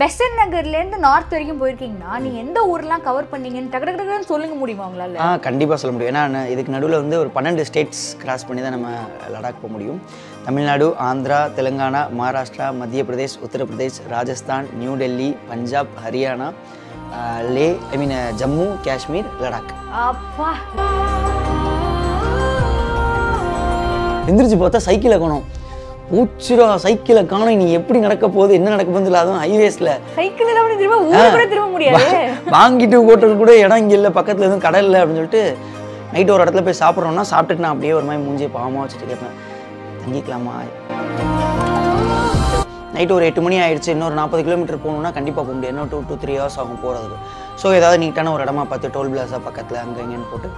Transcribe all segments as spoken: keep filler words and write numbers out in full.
Besant Nagar and the North Korean working Nani and the Urla cover punning and Tagadagan and Soling Mudimangla. Ah, Kandiba Salamudana, the Nadula and the Pananda states cross Panidana Ladakh Pomudium, Tamil Nadu, Andhra, Telangana, Maharashtra, Madhya Pradesh, Uttara Pradesh, Rajasthan, New Delhi, Punjab, Haryana, uh, Leh, I mean uh, Jammu, Kashmir, Ladakh. Indrujibata cycle agono. Uchra cycle agono ni eppadi nadakka podu enna nadakka pondala adhu highways la cycle la avana thiruma oora kuda thiruma mudiyadhe vaangittu potra kuda edam inga illa pakkathula edum kadal illa appdi solittu night or edathla poi saapradrona saaptittu na appdiye oru mai moonje paama vechitte kepen thangikalama night or eight mani aichu innoru forty kilometers ponuna kandipa po mudiyadhu innoru two to three hours agum poradhu so edavadhu neatana oru edama paathu toll plaza pakkathula anga inga potu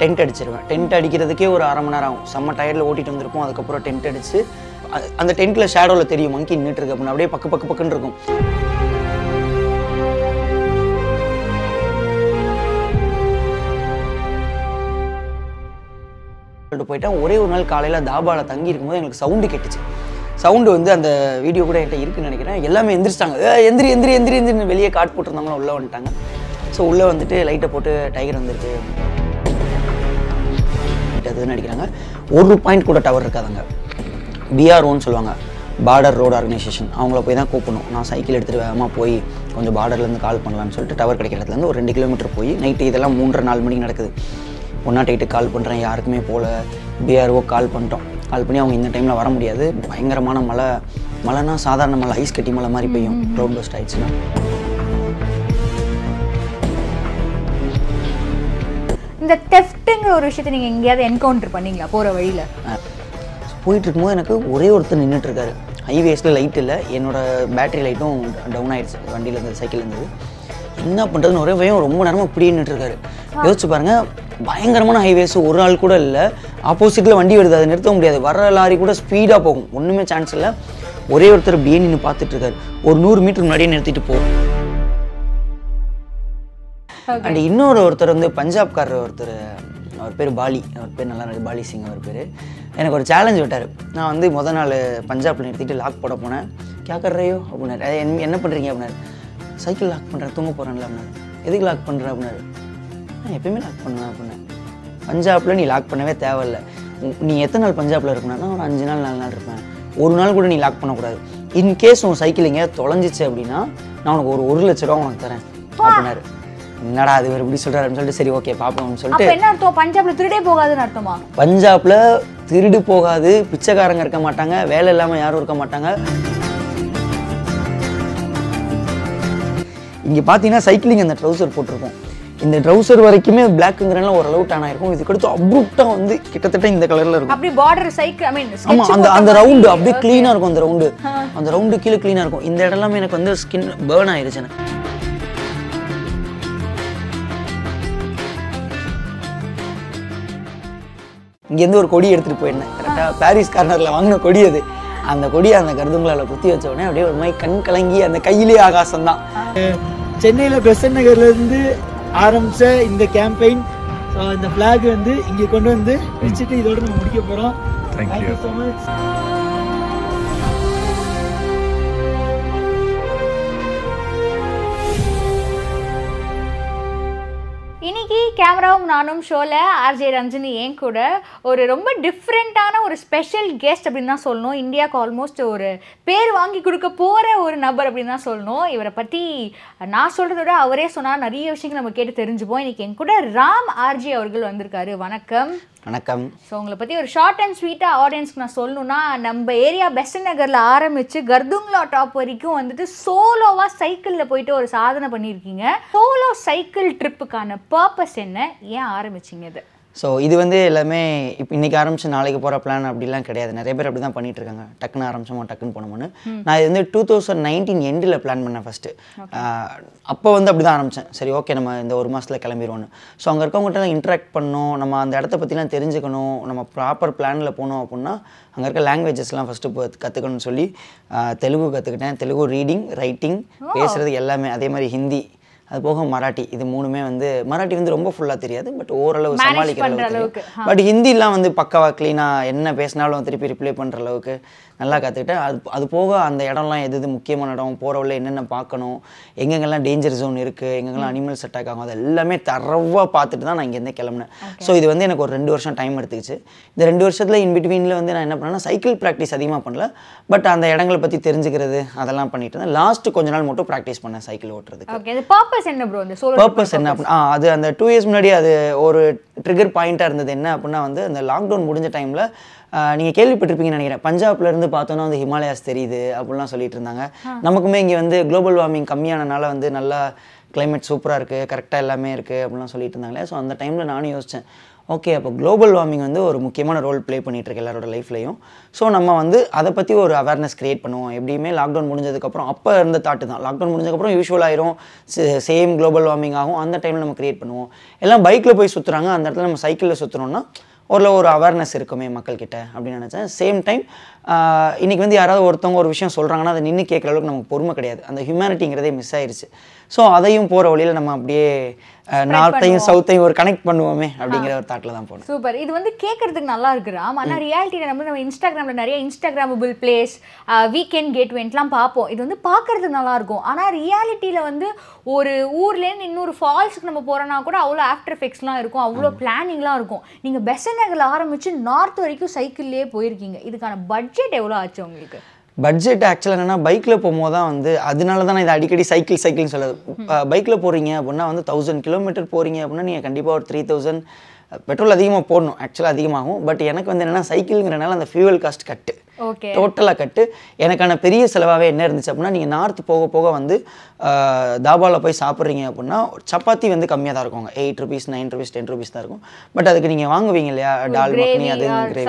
Tent அடிச்சிருவேன் tent அடிக்கிறதுக்கே ஒரு அரை மணி நேரம் ஆகும் செம்ம டயர்ல ஓட்டிட்டு வந்திருப்போம் அதுக்கு அப்புறம் டென்ட் அடிச்சு அந்த டென்ட்ல ஷேடோல தெரியும் மங்கி நின்னுட்டு இருக்கு அப்படி அப்படியே பக்க பக்க பக்கன்னு இருக்கும் போய்ட்டா ஒரே ஒரு நாள் காலையில தாபால தங்கி இருக்கும்போது எனக்கு சவுண்ட் கேட்டுச்சு சவுண்ட் வந்து அந்த வீடியோ கூட என்கிட்ட இருக்குன்னு நினைக்கிறேன் எல்லாமே எந்திரிச்சாங்க எந்திரி எந்திரி எந்திரி எந்திரின்னு வெளியே காட் போட்டுருந்தாங்களா உள்ள வந்துட்டாங்க ஸோ உள்ள வந்துட்டு லைட்டை போட்டு டைகர் வந்துருக்கு நடிக்கிறாங்க ஒரு பாயிண்ட் கூட டவர் இருக்காதங்க பிஆர்ஓன்னு சொல்லுவாங்க பார்டர் ரோட் ஆர்கனைசேஷன் அவங்கள போய் தான் கூப்பிடணும் நான் சைக்கிள் எடுத்துட்டு வேகமா போய் கொஞ்சம் பார்டர்லேருந்து கால் பண்ணலாம்னு சொல்லிட்டு டவர் கிடைக்கிற இடத்துலேருந்து ஒரு ரெண்டு கிலோமீட்டர் போய் நைட்டு இதெல்லாம் மூன்றரை நாலு மணிக்கு நடக்குது ஒன்றா டைட்டு கால் பண்ணுறேன் யாருக்குமே போல பிஆர்ஓ கால் பண்ணிட்டோம் கால் பண்ணி அவங்க இந்த டைமில் வர முடியாது பயங்கரமான மழை மழைனா சாதாரண மழை ஐஸ் கட்டி மழை மாதிரி பெய்யும் ரோட் பஸ்ட் ஆயிடுச்சுன்னா இந்த தெஃப்ட்ங்கற ஒரு விஷயத்தை நீங்க எங்கயாவது என்கவுண்டர் பண்ணீங்களா போற வழியில போயிட்டு இருக்கும்போது எனக்கு ஒரே ஒருத்தர் நின்னுட்டு இருக்காரு ஹைவேஸ்ல லைட் இல்ல என்னோட பேட்டரி லைட்டும் டவுன் ஆயிடுச்சு வண்டில இருந்து சைக்கிள்ல இருந்து என்ன பண்றதுன்னு ஒரே பயம் ரொம்ப நேரமா இப்படி நின்னுட்டு இருக்காரு யோசிச்சு பாருங்க பயங்கரமான ஹைவேஸ் ஒரு ஆள் கூட இல்ல ஆப்போசிட்ல வண்டி வருது அதை நிறுத்த முடியாது வர லாரி கூட ஸ்பீடா போகும் ஒண்ணுமே சான்ஸ் இல்ல ஒரே ஒருத்தர் பீ நின்னு பாத்துட்டு இருக்காரு ஒரு நூறு மீட்டர் முன்னாடியே நிறுத்திட்டு போ அண்ட் இன்னொரு ஒருத்தர் வந்து பஞ்சாப்காரர் ஒருத்தர் அவர் பேர் பாலி அவர் பேர் நல்லா இருக்கு பாலி சிங் அவர் பேர் எனக்கு ஒரு சேலஞ்ச் விட்டார் நான் வந்து மொதல் நாள் பஞ்சாப்ல நிறுத்திட்டு லாக் போட போனேன் கேட்கறையோ அப்படின்னாரு என்ன பண்ணுறீங்க அப்படின்னாரு சைக்கிள் லாக் பண்ணுறேன் தூங்க போகிறேன்ல அப்படின்னாரு எதுக்கு லாக் பண்ணுறேன் அப்படின்னாரு நான் எப்பயுமே லாக் பண்ணுவேன் அப்படின்னேன் பஞ்சாபில் நீ லாக் பண்ணவே தேவையில்லை நீ எத்தனை நாள் பஞ்சாபில் இருக்கணும்னா ஒரு அஞ்சு நாள் நாலு நாள் இருப்பேன் ஒரு நாள் கூட நீ லாக் பண்ணக்கூடாது இன்கேஸ் உன் சைக்கிள் எங்கேயா தொலைஞ்சிச்சு அப்படின்னா நான் உனக்கு ஒரு ஒரு லட்ச ரூபா உனக்கு தரேன் அப்படின்னாரு என்னடா அது வேற இப்படி சொல்றாருன்னு சொல்லிட்டு சரி ஓகே பாப்போம்னு சொல்லிட்டு அப்ப என்ன அர்த்தம் பஞ்சாப்ல திருடே போகாதுன்னு அர்த்தமா பஞ்சாப்ல திருடு போகாது பிச்சைக்காரங்க இருக்க மாட்டாங்க வேலை இல்லாம யாரும் இருக்க மாட்டாங்க இங்க பாத்தீங்கன்னா சைக்கிளிங் அந்த ட்ரவுசர் போட்டிருக்கோம் இந்த ட்ரவுசர் வரைக்குமே பிளாக்ங்கறனால ஓரளவு டானா இருக்கும் இதுக்கு அடுத்து அப்ரூப்டா வந்து கிட்டத்தட்ட இந்த கலர்ல இருக்கும் அப்படியே border சைக்கிள் ஐ மீன் ஆமா அந்த அந்த ரவுண்ட் அப்படியே க்ளீனா இருக்கும் அந்த ரவுண்ட் அந்த ரவுண்ட் கீழ க்ளீனா இருக்கும் இந்த இடம்லாம் எனக்கு வந்து ஸ்கின் பர்ன் ஆயிருச்சு எனக்கு இங்கேருந்து ஒரு கொடி எடுத்துகிட்டு போயிருந்தேன் கரெக்டாக பாரிஸ் கார்னரில் வாங்கின கொடி அது அந்த கொடியை அந்த கருதுங்களால் குத்தி வச்ச உடனே அப்படியே ஒரு மாதிரி கண் கலங்கி அந்த கையிலே ஆகாசம் தான் சென்னையில் பெசன்ட் நகர்லேருந்து ஆரம்பித்த இந்த கேம்பெயின் இந்த ஃப்ளாக் வந்து இங்கே கொண்டு வந்து வச்சுட்டு இதோட நம்ம முடிக்க போகிறோம் தேங்க்யூ ஸோ மச் கேமராவும் நானும் ஷோவில் ஆர்ஜே ரஞ்சனி ஏன் கூட ஒரு ரொம்ப டிஃப்ரெண்ட்டான ஒரு ஸ்பெஷல் கெஸ்ட் அப்படின்னு தான் சொல்லணும் இந்தியாவுக்கு ஆல்மோஸ்ட் ஒரு பேர் வாங்கி கொடுக்க போகிற ஒரு நபர் அப்படின்னு தான் சொல்லணும் இவரை பற்றி நான் சொல்கிறதோட அவரே சொன்னால் நிறைய விஷயங்கள் நம்ம கேட்டு தெரிஞ்சுப்போம் இன்றைக்கி என் கூட ராம் ஆர்ஜே அவர்கள் வந்திருக்காரு வணக்கம் வணக்கம் ஸோ உங்களை பற்றி ஒரு ஷார்ட் அண்ட் ஸ்வீட்டாக ஆடியன்ஸ்க்கு நான் சொல்லணும்னா நம்ம ஏரியா பெசன்ட் நகரில் ஆரம்பித்து கர்துங் லா டாப் வரைக்கும் வந்துட்டு சோலோவாக சைக்கிளில் போயிட்டு ஒரு சாதனை பண்ணியிருக்கீங்க சோலோ சைக்கிள் ட்ரிப்புக்கான பர்பஸ் என்ன ஏன் ஆரம்பிச்சிங்க இது ஸோ இது வந்து எல்லாமே இப்போ இன்றைக்கி ஆரம்பித்து நாளைக்கு போகிற பிளான் அப்படிலாம் கிடையாது நிறைய பேர் அப்படி தான் பண்ணிகிட்ருக்காங்க டக்குன்னு ஆரம்பிச்சோமா டக்குன்னு போனோம்னு நான் இது வந்து டூ தௌசண்ட் நைன்டீன் எண்டில் பிளான் பண்ணேன் ஃபஸ்ட்டு அப்போ வந்து அப்படி தான் ஆரம்பித்தேன் சரி ஓகே நம்ம இந்த ஒரு மாதத்தில் கிளம்பிடுவோன்னு ஸோ அங்கே இருக்கவங்ககிட்ட இன்ட்ராக்ட் பண்ணணும் நம்ம அந்த இடத்த பற்றிலாம் தெரிஞ்சுக்கணும் நம்ம ப்ராப்பர் பிளானில் போனோம் அப்படின்னா அங்கே இருக்க லாங்குவேஜஸ்லாம் ஃபஸ்ட்டு இப்போ கற்றுக்கணும்னு சொல்லி தெலுங்கு கற்றுக்கிட்டேன் தெலுங்கு ரீடிங் ரைட்டிங் பேசுகிறது எல்லாமே அதே மாதிரி ஹிந்தி அது போக மராட்டி இது மூணுமே வந்து மராட்டி வந்து ரொம்ப ஃபுல்லாக தெரியாது பட் ஓரளவு சமாளிக்கிற அளவுக்கு பட் ஹிந்திலாம் வந்து பக்காவாக க்ளீனாக என்ன பேசினாலும் திருப்பி ரிப்ளை பண்ணுற அளவுக்கு நல்லா கற்றுக்கிட்டேன். அது அது போக அந்த இடம்லாம் எது எது முக்கியமான இடம், போகிறவள என்னென்ன பார்க்கணும், எங்கெங்கெல்லாம் டேஞ்சர் ஜோன் இருக்குது, எங்கெங்கெல்லாம் அனிமல்ஸ் அட்டாக் ஆகும், அது எல்லாமே தரவாக பார்த்துட்டு தான் நான் இங்கேருந்து கிளம்புனேன். ஸோ இது வந்து எனக்கு ஒரு ரெண்டு வருஷம் டைம் எடுத்துக்கிச்சு. இந்த ரெண்டு வருஷத்தில் இன்பிட்வீனில் வந்து நான் என்ன பண்ணேன்னா சைக்கிள் ப்ராக்டிஸ் அதிகமாக பண்ணல, பட் அந்த இடங்களை பற்றி தெரிஞ்சுக்கிறது அதெல்லாம் பண்ணிட்டு இருந்தேன். லாஸ்ட்டு கொஞ்ச நாள் மட்டும் ப்ராக்டிஸ் பண்ணேன் சைக்கிள் ஓட்டுறதுக்கு. பர்பஸ் என்ன ப்ரோ? பர்பஸ் என்ன அப்படின்னா அது அந்த டூ இயர்ஸ் முன்னாடி அது ஒரு ட்ரிகர் பாயிண்ட்டாக இருந்தது. என்ன அப்படின்னா வந்து அந்த லாக்டவுன் முடிஞ்ச டைமில் நீங்கள் கேள்விப்பட்டிருப்பீங்கன்னு நினைக்கிறேன், பஞ்சாப்லேருந்து பார்த்தோன்னா வந்து ஹிமாலயாஸ் தெரியுது அப்படிலாம் சொல்லிட்டு இருந்தாங்க. நமக்குமே இங்கே வந்து குளோபல் வார்மிங் கம்மியானனால வந்து நல்லா கிளைமேட் சூப்பராக இருக்குது, கரெக்டாக எல்லாமே இருக்குது அப்படிலாம் சொல்லிட்டு இருந்தாங்களே. ஸோ அந்த டைமில் நானும் யோசித்தேன், ஓகே அப்போ குளோபல் வார்மிங் வந்து ஒரு முக்கியமான ரோல் ப்ளே பண்ணிகிட்ருக்கு எல்லாரோட லைஃப்லையும். ஸோ நம்ம வந்து அதை பற்றி ஒரு அவேர்னஸ் க்ரியேட் பண்ணுவோம். எப்படியுமே லாக்டவுன் முடிஞ்சதுக்கப்புறம் அப்போ இருந்த தாட்டு தான், லாக்டவுன் முடிஞ்சதுக்கப்புறம் யூஸ்வல் ஆயிரும், சேம் குளோபல் வார்மிங் ஆகும். அந்த டைமில் நம்ம க்ரியேட் பண்ணுவோம். எல்லாம் பைக்கில் போய் சுற்றுறாங்க, அந்த இடத்துல நம்ம சைக்கிளில் சுற்றுறோன்னா ஒரு ஒரு அவேர்னஸ் இருக்குமே மக்கள்கிட்ட அப்படின்னு நினச்சேன். சேம் டைம் இன்றைக்கி வந்து யாராவது ஒருத்தவங்க ஒரு விஷயம் சொல்கிறாங்கன்னா அதை நின்று கேட்குற அளவுக்கு நமக்கு பொறுமை கிடையாது. அந்த ஹியூமனிட்டிங்கிறதே மிஸ் ஆயிடுச்சு. ஸோ அதையும் போகிற வழியில் நம்ம அப்படியே நார்த்தையும் சவுத்தையும் ஒரு கனெக்ட் பண்ணுவோமே அப்படிங்கிற ஒரு தாட்டில் தான் போனோம். சூப்பர். இது வந்து கேட்குறதுக்கு நல்லா இருக்குறா, ஆனால் ரியாலிட்டியில் நம்ம நம்ம இன்ஸ்டாகிராமில் நிறைய இன்ஸ்டாகிராமபிள் பிளேஸ், வீக்கெண்ட் கேட்வேண்ட்லாம் பார்ப்போம். இது வந்து பார்க்குறதுக்கு நல்லாயிருக்கும், ஆனால் ரியாலிட்டியில் வந்து ஒரு ஊர்லேருந்து இன்னொரு ஃபால்ஸுக்கு நம்ம போகிறோன்னா கூட அவ்வளோ ஆஃப்டர் எஃபெக்ட்ஸ்லாம் இருக்கும், அவ்வளோ பிளானிங்லாம் இருக்கும். நீங்கள் பெசன்ட் நகரில் ஆரம்பித்து நார்த் வரைக்கும் சைக்கிள்லேயே போயிருக்கீங்க. இதுக்கான பட்ஜெட் எவ்வளோ ஆச்சு உங்களுக்கு? பட்ஜெட் ஆக்சுவலாக என்னென்னா பைக்கில் போகும்போது தான் வந்து, அதனால தான் நான் இதை அடிக்கடி சைக்கிள் சைக்கிள்னு சொல்லுது. பைக்கில் போகிறீங்க அப்படின்னா வந்து தௌசண்ட் கிலோமீட்டர் போகிறீங்க அப்படின்னா நீங்கள் கண்டிப்பாக ஒரு த்ரீ தௌசண்ட் பெட்ரோல் அதிகமாக போடணும். ஆக்சுவலாக அதிகமாகும், பட் எனக்கு வந்து என்னென்னா சைக்கிள்ங்கிறனால அந்த ஃபியூவல் காஸ்ட் கட்டு டோட்டலாக கட்டு. எனக்கான பெரிய செலவாகவே என்ன இருந்துச்சு அப்படின்னா, நீங்கள் நார்த்து போக போக வந்து தாபாவில் போய் சாப்பிட்றீங்க அப்படின்னா சப்பாத்தி வந்து கம்மியாக தான் இருக்கும், eight rupees nine rupees ten rupees தான் இருக்கும். பட் அதுக்கு நீங்கள் வாங்குவீங்க இல்லையா டால் மக்னி அது கிரேவி.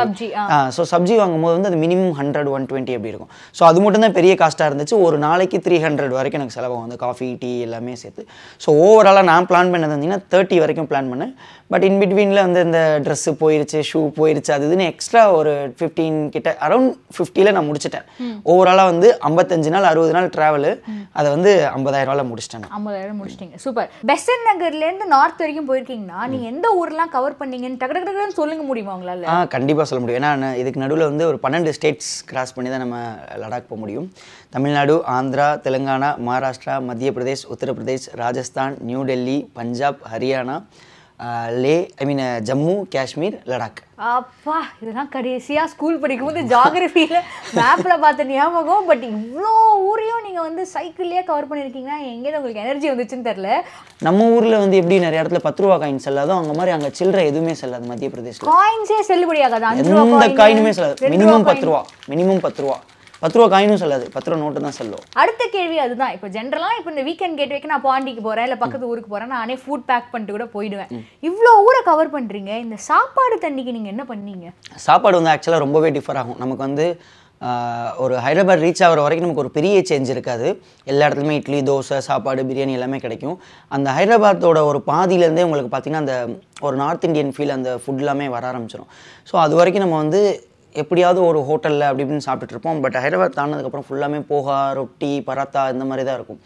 ஸோ சப்ஜி வாங்கும்போது வந்து அது மினிமம் ஹண்ட்ரட் ஒன் டுவெண்ட்டி அப்படி இருக்கும். ஸோ அது மட்டும் தான் பெரிய காஸ்ட்டாக இருந்துச்சு. ஒரு நாளைக்கு த்ரீ ஹண்ட்ரட் வரைக்கும் எனக்கு செலவாகும் அந்த காஃபி டீ எல்லாமே சேர்த்து. ஸோ ஓவராலாக நான் பிளான் பண்ணது வந்தீங்கன்னா தேர்ட்டி வரைக்கும் பிளான் பண்ணேன். பட் இன்பிட்வீனில் வந்து இந்த ட்ரெஸ்ஸு போயிடுச்சு, ஷூ போயிடுச்சு, அது இதுன்னு எக்ஸ்ட்ரா ஒரு ஃபிஃப்டீன் கிட்ட அரௌண்ட் ஃபிஃப்டியில் நான் முடிச்சிட்டேன். ஓவராலாக வந்து ஐம்பத்தஞ்சு நாள் அறுபது நாள் ட்ராவலு, அதை வந்து ஐம்பதாயிரம் ரூபாயில் முடிச்சிட்டேன். ஐம்பதாயிரம் முடிச்சிட்டிங்க. சூப்பர். பெசன்ட் நகர்லேருந்து நார்த் வரைக்கும் போயிருக்கீங்கன்னா நீங்கள் எந்த ஊரெலாம் கவர் பண்ணீங்கன்னு டக்கு டக்குன்னு சொல்லுங்க முடியுமா உங்களால்? ஆ, கண்டிப்பாக சொல்ல முடியும். ஏன்னா இதுக்கு நடுவில் வந்து ஒரு பன்னெண்டு ஸ்டேட்ஸ் கிராஸ் பண்ணி தான் நம்ம லடாக் போக முடியும். Tamil Nadu, Andhra, Telangana, Maharashtra, Madhya Pradesh, Uttar Pradesh, Rajasthan, new Delhi, Punjab, Haryana, Leh I mean Jammu Kashmir, Ladakh. அப்பா, இதெல்லாம் கடைசியாக ஸ்கூல் படிக்கும்போது ஜாகிரஃபியில் மேப்பில் பார்த்த ஞாபகம். பட் இவ்வளோ ஊரையும் நீங்கள் வந்து சைக்கிள்லேயே கவர் பண்ணியிருக்கீங்கன்னா எங்கேயிருந்து உங்களுக்கு எனர்ஜி வந்துச்சுன்னு தெரில. நம்ம ஊரில் வந்து எப்படி நிறைய இடத்துல பத்து ரூபா காயின் செல்லாதோ அங்கே மாதிரி அங்கே சில்லற எதுவுமே செல்லாது. மத்திய பிரதேஷில் காயின்ஸே செல்லுபடியாகாது, எந்த காயினுமே செல்லாது. மினிமம் பத்து ரூபா மினிமம் பத்து ரூபா பத்து ரூபா காயினும் சொல்லாது, பத்து ரூபா நோட்டு தான் சொல்லும். அடுத்த கேள்வி அதுதான். இப்போ ஜென்ரலாக இப்போ இந்த வீக்கெண்ட் கேட் வைக்க நான் பாண்டிக்கு போகிறேன், இல்லை பக்கத்து ஊருக்கு போகிறேன், நானே ஃபுட் பேக் பண்ணிட்டு கூட போயிடுவேன். இவ்வளோ ஊரை கவர் பண்ணுறீங்க, இந்த சாப்பாடு தண்ணிக்கு நீங்கள் என்ன பண்ணீங்க? சாப்பாடு வந்து ஆக்சுவலாக ரொம்பவே டிஃபர் ஆகும். நமக்கு வந்து ஒரு ஹைதராபாத் ரீச் ஆகிற வரைக்கும் நமக்கு ஒரு பெரிய சேஞ்ச் இருக்காது. எல்லா இடத்துலையுமே இட்லி, தோசை, சாப்பாடு, பிரியாணி எல்லாமே கிடைக்கும். அந்த ஹைதராபாத்தோட ஒரு பாதியிலேருந்தே உங்களுக்கு பார்த்திங்கன்னா அந்த ஒரு நார்த் இண்டியன் ஃபீல் அந்த ஃபுட் எல்லாமே வர ஆரம்பிச்சிடும். ஸோ அது வரைக்கும் நம்ம வந்து எப்படியாவது ஒரு ஹோட்டலில் அப்படி இப்படின்னு சாப்பிட்டுருப்போம். பட் ஹைதராபாத் தானதுக்கப்புறம் ஃபுல்லாமே போகா, ரொட்டி, பராத்தா இந்த மாதிரி தான் இருக்கும்.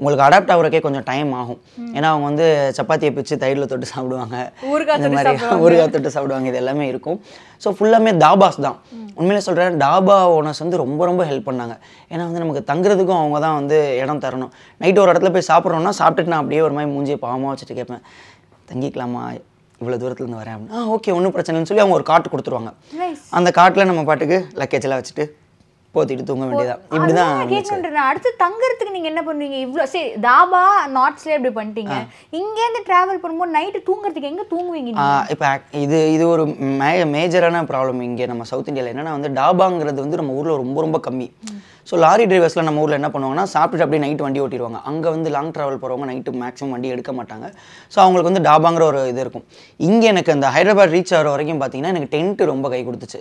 உங்களுக்கு அடாப்ட் ஆகுறக்கே கொஞ்சம் டைம் ஆகும். ஏன்னா அவங்க வந்து சப்பாத்தியை பிச்சு தயிரில் தொட்டு சாப்பிடுவாங்க, இந்த மாதிரி ஊறுகாய் தொட்டு சாப்பிடுவாங்க, இது எல்லாமே இருக்கும். ஸோ ஃபுல்லாமே தாபாஸ் தான். உண்மையிலே சொல்கிறேன், தாபா ஓனர்ஸ் வந்து ரொம்ப ரொம்ப ஹெல்ப் பண்ணாங்க. ஏன்னா வந்து நமக்கு தங்குறதுக்கும் அவங்க தான் வந்து இடம் தரணும். நைட்டு ஒரு இடத்துல போய் சாப்பிட்றோன்னா சாப்பிட்டுட்டு நான் அப்படியே ஒரு மாதிரி மூஞ்சியை பாவமாக வச்சுட்டு கேட்பேன், தங்கிக்கலாமா, இவ்வளோ தூரத்துலேருந்து வரேன் அப்படின்னா ஓகே ஒன்றும் பிரச்சனைன்னு சொல்லி அவங்க ஒரு காட்டு கொடுத்துருவாங்க. அந்த காட்டில் நம்ம பாட்டுக்கு லக்கேஜெல்லாம் வச்சுட்டு போத்திட்டு தூங்க வேண்டியதான். இப்படிதான் கேட்குறேன். அடுத்து தங்குறதுக்கு நீங்கள் என்ன பண்ணுவீங்க? இவ்வளோ சரி தாபா நார்த்ஸ்லேயே இப்படி பண்ணிட்டீங்க, இங்கேருந்து ட்ராவல் பண்ணும்போது நைட்டு தூங்குறதுக்கு எங்கே தூங்குவீங்க? இப்போ இது இது ஒரு மே மேஜரான ப்ராப்ளம் இங்கே நம்ம சவுத் இந்தியாவில். என்னென்னா வந்து டாபாங்கிறது வந்து நம்ம ஊரில் ரொம்ப ரொம்ப கம்மி. ஸோ லாரி டிரைவர்ஸ்லாம் நம்ம ஊரில் என்ன பண்ணுவாங்கன்னா சாப்பிட்டுட்டு அப்படியே நைட்டு வண்டி ஓட்டிடுவாங்க. அங்கே வந்து லாங் ட்ராவல் போகிறவங்க நைட்டு மேக்ஸிமம் வண்டி எடுக்க மாட்டாங்க. ஸோ அவங்களுக்கு வந்து டாபாங்கிற ஒரு இது இருக்கும். இங்கே எனக்கு அந்த ஹைதராபாத் ரீச் ஆகிற வரைக்கும் பார்த்திங்கன்னா எனக்கு டென்ட்டு ரொம்ப கை கொடுத்துச்சு.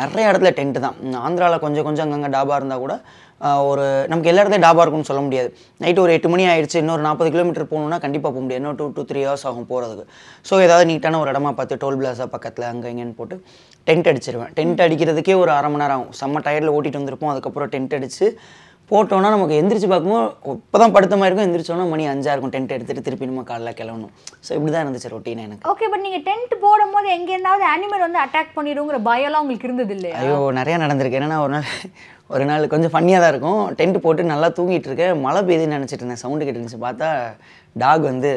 நிறைய இடத்துல டென்ட்டு தான். ஆந்திராவில் கொஞ்சம் கொஞ்சம் அங்கங்கே டாபா இருந்தால் கூட ஒரு நமக்கு எல்லா இடத்துலையும் டாபா இருக்கும்னு சொல்ல முடியாது. நைட்டு ஒரு எட்டு மணி ஆயிடுச்சு, இன்னொரு நாற்பது கிலோமீட்டர் போகணுன்னா கண்டிப்பாக போக முடியாது. இன்னொரு டூ டூ த்ரீ ஹவர்ஸ் ஆகும் போகிறதுக்கு. ஸோ ஏதாவது நீட்டான ஒரு இடமா பார்த்து டோல் பிளாஸா பக்கத்தில் அங்கே இங்கேன்னு போட்டு டென்ட் அடிச்சிருவேன். டென்ட் அடிக்கிறதுக்கே ஒரு அரை மணி நேரம் ஆகும். செம்ம டயரில் ஓட்டிகிட்டு வந்திருப்போம். அதுக்கப்புறம் டென்ட் அடித்து போட்டோம்னா நமக்கு எந்திரச்சி பாக்கும்போது இப்பதான் படுத்த மாதிரி இருக்கும் எந்திரச்சோம்னா மணி five இருக்கும் டென்ட் எடுத்துட்டு திருப்பி நம்ம காலையில கிளவணும் சோ இப்படி தான் இருந்துச்சு ரொட்டீன் எனக்கு ஓகே பட் நீங்க டென்ட் போடும்போது எங்க இருந்தாவது அனிமல் வந்து அட்டாக் பண்ணிடும்ங்கற பயலாம் உங்களுக்கு இருந்தது இல்லையா ஐயோ நிறைய நடந்துருக்கு ஏன்னா ஒரு நாள் ஒரு நாள் கொஞ்சம் ஃபன்னியா தான் இருக்கும் டென்ட் போட்டு நல்லா தூங்கிட்டு இருக்கேன் மழை பெய்யுதுன்னு நினைச்சிட்டு இருந்தேன் சவுண்ட் கேட்டுச்சு பார்த்தா டாக் வந்து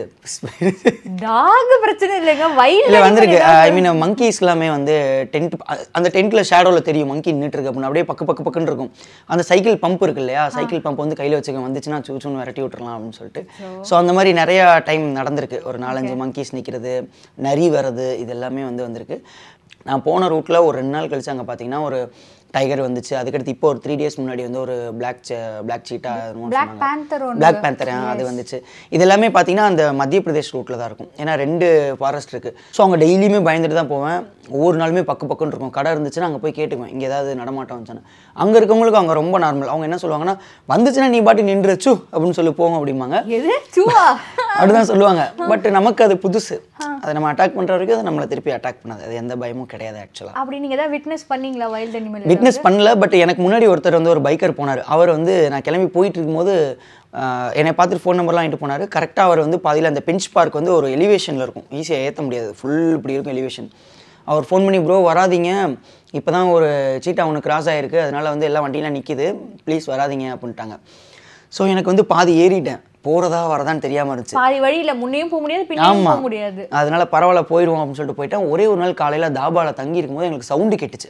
டாக் பிரச்சனை இல்லங்க வயல்ல வந்திருக்கு ஐ மீன் monkeys எல்லாமே வந்து டென்ட் அந்த டென்ட்ல ஷேடோல தெரியும் monkey நின்னுட்டு இருக்கு அப்ப அப்படியே பக்க பக்க பக்கன்னு இருக்கும் அந்த சைக்கிள் பம்ப் இருக்கு இல்லையா சைக்கிள் பம்ப் வந்து கையில வச்சுக்க வந்துச்சுனா சூச்சுன்னு விரட்டி விட்டுறலாம் அப்படினு சொல்லிட்டு சோ அந்த மாதிரி நிறைய டைம் நடந்துருக்கு ஒரு four five monkeys நிக்கிறது நரி வரது இது எல்லாமே வந்து வந்திருக்கு நான் போன ரூட்ல ஒரு ரெண்டு நாள் கழிச்சு அங்க பாத்தீங்கன்னா ஒரு டைகர் வந்துச்சு அதுக்கு அடுத்து இப்போ ஒரு three days முன்னாடி வந்து ஒரு black black cheetah னு black panther black panther அது வந்துச்சு இது எல்லாமே பாத்தீங்கன்னா அந்த மத்திய பிரதேஷ் ரூட்ல தான் இருக்கும் ஏனா ரெண்டு ஃபாரஸ்ட் இருக்கு சோ அங்க டெய்லியுமே பயந்துட்டு தான் போவேன் ஒவ்வொரு நாளுமே பக்க பக்கன்னு இருக்கும் கடை இருந்துச்சுனா அங்க போய் கேட்டுக்குவேன் இங்க ஏதாவது நடமாட்டம் வந்துச்சுனா அங்க இருக்கவங்களுக்கு அங்க ரொம்ப நார்மல் அவங்க என்ன சொல்வாங்கன்னா வந்துச்சுனா நீ பாட்டி நின்றுச்சு அப்படினு சொல்லி போங்க அப்படிமாங்க எது சூவா அப்படிதான் சொல்வாங்க பட் நமக்கு அது புதுசு அத நம்ம அட்டாக் பண்ற வரைக்கும் அது நம்மள திருப்பி அட்டாக் பண்ணாது அது எந்த பயமும் கிடையாது एक्चुअली அப்படி நீங்க ஏதாவது விட்னஸ் பண்ணீங்களா wild animal விட்னஸ் பண்ணல பட் எனக்கு முன்னாடி ஒருத்தர் வந்து ஒரு பைக்கர் போனார் அவர் வந்து நான் கிளம்பி போயிட்டு இருக்கும்போது என்னை பார்த்துட்டு ஃபோன் நம்பர்லாம் வாங்கிட்டு போனார் கரெக்டாக அவர் வந்து பாதியில் அந்த பெஞ்ச் பார்க் வந்து ஒரு எலிவேஷனில் இருக்கும் ஈஸியாக ஏற்ற முடியாது ஃபுல் இப்படி இருக்கும் எலிவேஷன் அவர் ஃபோன் பண்ணி ப்ரோ வராதிங்க இப்போ தான் ஒரு சீட்டா ஒன்று கிராஸ் ஆகிருக்கு அதனால் வந்து எல்லா வண்டியெலாம் நிற்கிது ப்ளீஸ் வராதிங்க அப்படின்ட்டாங்க ஸோ எனக்கு வந்து பாதி ஏறிட்டேன் போறதா வரதான்னு தெரியாம இருந்துச்சு பாதி வழியில முன்னையும் போக முடியாது பின்னையும் போக முடியாது அதனால பரவாயில்ல போயிடுவோம் அப்படின்னு சொல்லிட்டு போயிட்டேன் ஒரே ஒரு நாள் காலையில் தாபாவில் தங்கி இருக்கும்போது எங்களுக்கு சவுண்டு கேட்டுச்சு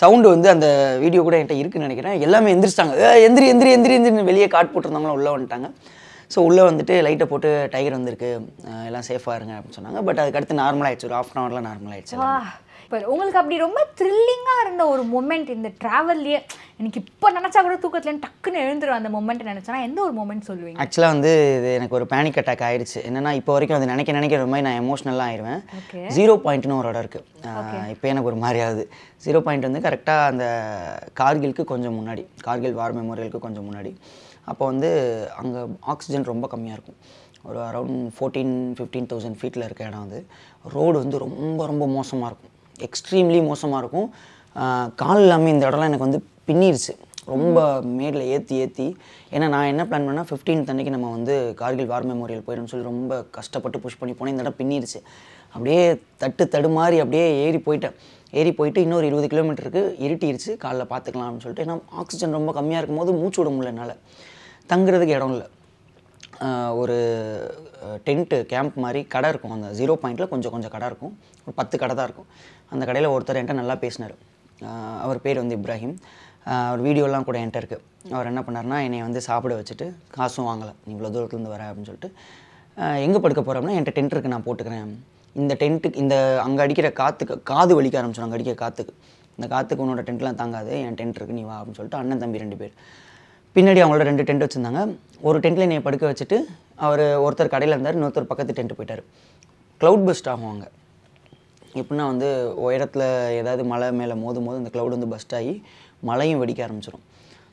சவுண்டு வந்து அந்த வீடியோ கூட என்கிட்ட இருக்குன்னு நினைக்கிறேன் எல்லாமே எந்திரிச்சிட்டாங்க எந்திரி எந்திரி எந்திரி எந்திரின்னு வெளியே காட் போட்டிருந்தாங்களோ உள்ளே வந்துட்டாங்க ஸோ உள்ளே வந்துட்டு லைட்டை போட்டு டைகர் வந்திருக்கு எல்லாம் சேஃபாக இருங்க அப்படின்னு சொன்னாங்க பட் அதுக்கடுத்து நார்மலாகிடுச்சு ஒரு ஆஃப் அன் ஹவரில் நார்மலாகிடுச்சு இப்போ உங்களுக்கு அப்படி ரொம்ப த்ரில்லிங்காக இருந்த ஒரு மொமெண்ட் இந்த ட்ராவல்லையே எனக்கு இப்போ நினச்சா கூட தூக்கத்துலேன்னு டக்குன்னு எழுந்துடும் அந்த மொமெண்ட்டை நினச்சேன்னா எந்த ஒரு மொமெண்ட் சொல்லுவீங்க ஆக்சுவலாக வந்து இது எனக்கு ஒரு பேனிக் அட்டாக் ஆயிடுச்சு என்னென்னா இப்போ வரைக்கும் அது நினைக்க நினைக்கிற மாதிரி நான் எமோஷ்னலாக ஆயிடுவேன் ஜீரோ பாயிண்ட்னு ஒரு இடம் இருக்குது இப்போ எனக்கு ஒரு மாதிரி ஆகுது ஜீரோ பாயிண்ட் வந்து கரெக்டாக அந்த கார்கிலுக்கு கொஞ்சம் முன்னாடி கார்கில் வார் மெமோரியலுக்கு கொஞ்சம் முன்னாடி அப்போ வந்து அங்கே ஆக்சிஜன் ரொம்ப கம்மியாக இருக்கும் ஒரு அரௌண்ட் ஃபோர்டீன் ஃபிஃப்டீன் தௌசண்ட் ஃபீட்டில் இருக்க இடம் அது ரோடு வந்து ரொம்ப ரொம்ப மோசமாக இருக்கும் எக்ஸ்ட்ரீம்லி மோசமாக இருக்கும் கால் எல்லாமே இந்த இடம்லாம் எனக்கு வந்து பின்னிடுச்சு ரொம்ப மேடில் ஏற்றி ஏற்றி ஏன்னா நான் என்ன பிளான் பண்ணால் ஃபிஃப்டீன்த் அன்றைக்கி நம்ம வந்து கார்கில் வார் மெமோரியல் போயிடும்னு சொல்லி ரொம்ப கஷ்டப்பட்டு புஷ் பண்ணி போனேன் இந்த இடம் பின்னிடுச்சு அப்படியே தட்டு தடுமாறி அப்படியே ஏறி போயிட்டேன் ஏறி போயிட்டு இன்னொரு இருபது கிலோமீட்டருக்கு இருட்டிடுச்சு காலைல பார்த்துக்கலாம் அப்படின்னு சொல்லிட்டு ஏன்னா ஆக்சிஜன் ரொம்ப கம்மியாக இருக்கும்போது மூச்சு விட முடியல என்னால் தங்குறதுக்கு இடம் இல்லை ஒரு டென்ட்டு கேம்ப் மாதிரி கடை இருக்கும் அந்த ஜீரோ பாயிண்டில் கொஞ்சம் கொஞ்சம் கடை இருக்கும் ஒரு பத்து கடை தான் இருக்கும் அந்த கடையில் ஒருத்தர் என்கிட்ட நல்லா பேசினார் அவர் பேர் வந்து இப்ராஹிம் அவர் வீடியோலாம் கூட என்கிட்ட இருக்குது அவர் என்ன பண்ணார்னா என்னை வந்து சாப்பிட வச்சுட்டு காசும் வாங்கலை நீ இவ்வளோ தூரத்துலேருந்து வர அப்படின்னு சொல்லிட்டு எங்கே படுக்க போகிறோம்னா என்கிட்ட டென்ட் இருக்குது நான் போட்டுக்கிறேன் இந்த டென்ட்டுக்கு இந்த அங்கே அடிக்கிற காற்றுக்கு காது வலிக்க ஆரம்பிச்சோம் அங்கே அடிக்கிற காற்றுக்கு இந்த காற்றுக்கு உன்னோட டென்ட்லாம் தாங்காது என் டென்ட் இருக்குது நீ வா அப்படின்னு சொல்லிட்டு அண்ணன் தம்பி ரெண்டு பேர் பின்னாடி அவங்களோட ரெண்டு டென்ட் வச்சுருந்தாங்க ஒரு டென்ட்டில் என்னை படுக்க வச்சுட்டு அவர் ஒருத்தர் கடையில் இருந்தார் இன்னொருத்தர் பக்கத்து டென்ட்டு போயிட்டார் க்ளவுட் பஸ்ட் ஆகும் அங்கே எப்படின்னா வந்து உயரத்தில் ஏதாவது மழை மேலே மோதும் போது அந்த க்ளவுட் வந்து பஸ்ட் ஆகி மழையும் வெடிக்க ஆரம்பிச்சிடும்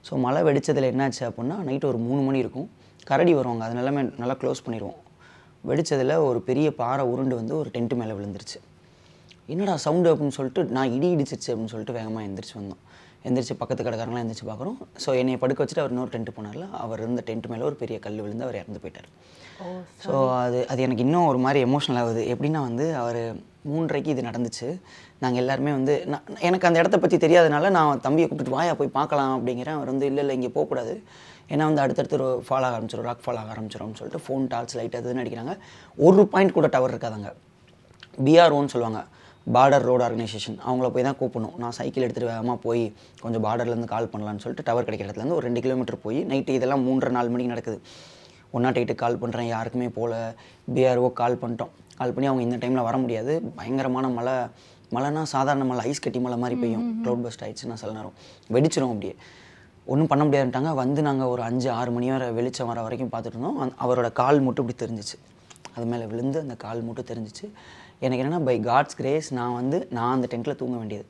ஸோ மழை வெடித்ததில் என்னாச்சு அப்படின்னா நைட்டு ஒரு மூணு மணி இருக்கும் கரடி வருவாங்க அது எல்லாமே நல்லா க்ளோஸ் பண்ணிடுவோம் வெடித்ததில் ஒரு பெரிய பாறை உருண்டு வந்து ஒரு டென்ட்டு மேலே விழுந்துருச்சு என்னடா சவுண்டு அப்படின்னு சொல்லிட்டு நான் இடி இடிச்சிருச்சு அப்படின்னு சொல்லிட்டு வேகமாக எந்திரிச்சு வந்தோம் எந்திரிச்சு பக்கத்து கடைக்காரங்களாம் எந்திரிச்சு பார்க்குறோம் ஸோ என்னை படுக்க வச்சுட்டு அவர் இன்னொரு டென்ட்டு போனார்ல அவர் இருந்த டென்ட்டு மேலே ஒரு பெரிய கல் விழுந்து அவர் இறந்து போயிட்டார் ஸோ அது அது எனக்கு இன்னும் ஒரு மாதிரி எமோஷனல் ஆகுது எப்படின்னா வந்து அவர் மூன்றரைக்கு இது நடந்துச்சு நாங்கள் எல்லாருமே வந்து நான் எனக்கு அந்த இடத்த பற்றி தெரியாதனால நான் தம்பியை கூப்பிட்டு வாயா போய் பார்க்கலாம் அப்படிங்கிறேன் அவர் வந்து இல்லை இல்லை இங்கே போகக்கூடாது ஏன்னா வந்து அடுத்தடுத்து ஒரு ஃபால் ஆக ஆரம்பிச்சிடும் ராக் ஃபால் ஆக ஆரம்பிச்சிடும்னு சொல்லிட்டு ஃபோன் டார்ச் லைட் அதுன்னு அடிக்கிறாங்க ஒரு பாயிண்ட் கூட டவர் இருக்காதாங்க பிஆர்ஓன்னு சொல்லுவாங்க பார்டர் ரோடு ஆர்கனைசேஷன் அவங்கள போய் தான் கூப்பிடணும் நான் சைக்கிள் எடுத்துகிட்டு வேகமாக போய் கொஞ்சம் பார்டர்லேருந்து கால் பண்ணலான்னு சொல்லிட்டு டவர் கிடைக்கிற இடத்துலேருந்து ஒரு ரெண்டு கிலோமீட்டர் போய் நைட்டு இதெல்லாம் மூன்றரை நாலு மணிக்கு நடக்குது ஒன்றா டைட்டுக்கு கால் பண்ணுறேன் யாருக்குமே போகல பிஆர்ஓ கால் பண்ணிட்டோம் கால் பண்ணி அவங்க இந்த டைமில் வர முடியாது பயங்கரமான மழை மழைனா சாதாரண மழை ஐஸ் கட்டி மழை மாதிரி பெய்யும் க்ளவுட் பஸ்ட் ஆயிடுச்சுன்னா சில நேரம் வெடிச்சிடும் அப்படியே ஒன்றும் பண்ண முடியாதுட்டாங்க வந்து நாங்கள் ஒரு அஞ்சு ஆறு மணி வரை வெளிச்சம் வர வரைக்கும் பார்த்துட்டு இருந்தோம் அந் அவரோட கால் மட்டும் இப்படி தெரிஞ்சிச்சு அது மேலே விழுந்து அந்த கால் மட்டும் தெரிஞ்சிச்சு எனக்கு என்னென்னா பை காட்ஸ் கிரேஸ் நான் வந்து நான் அந்த டென்ட்டில் தூங்க வேண்டியது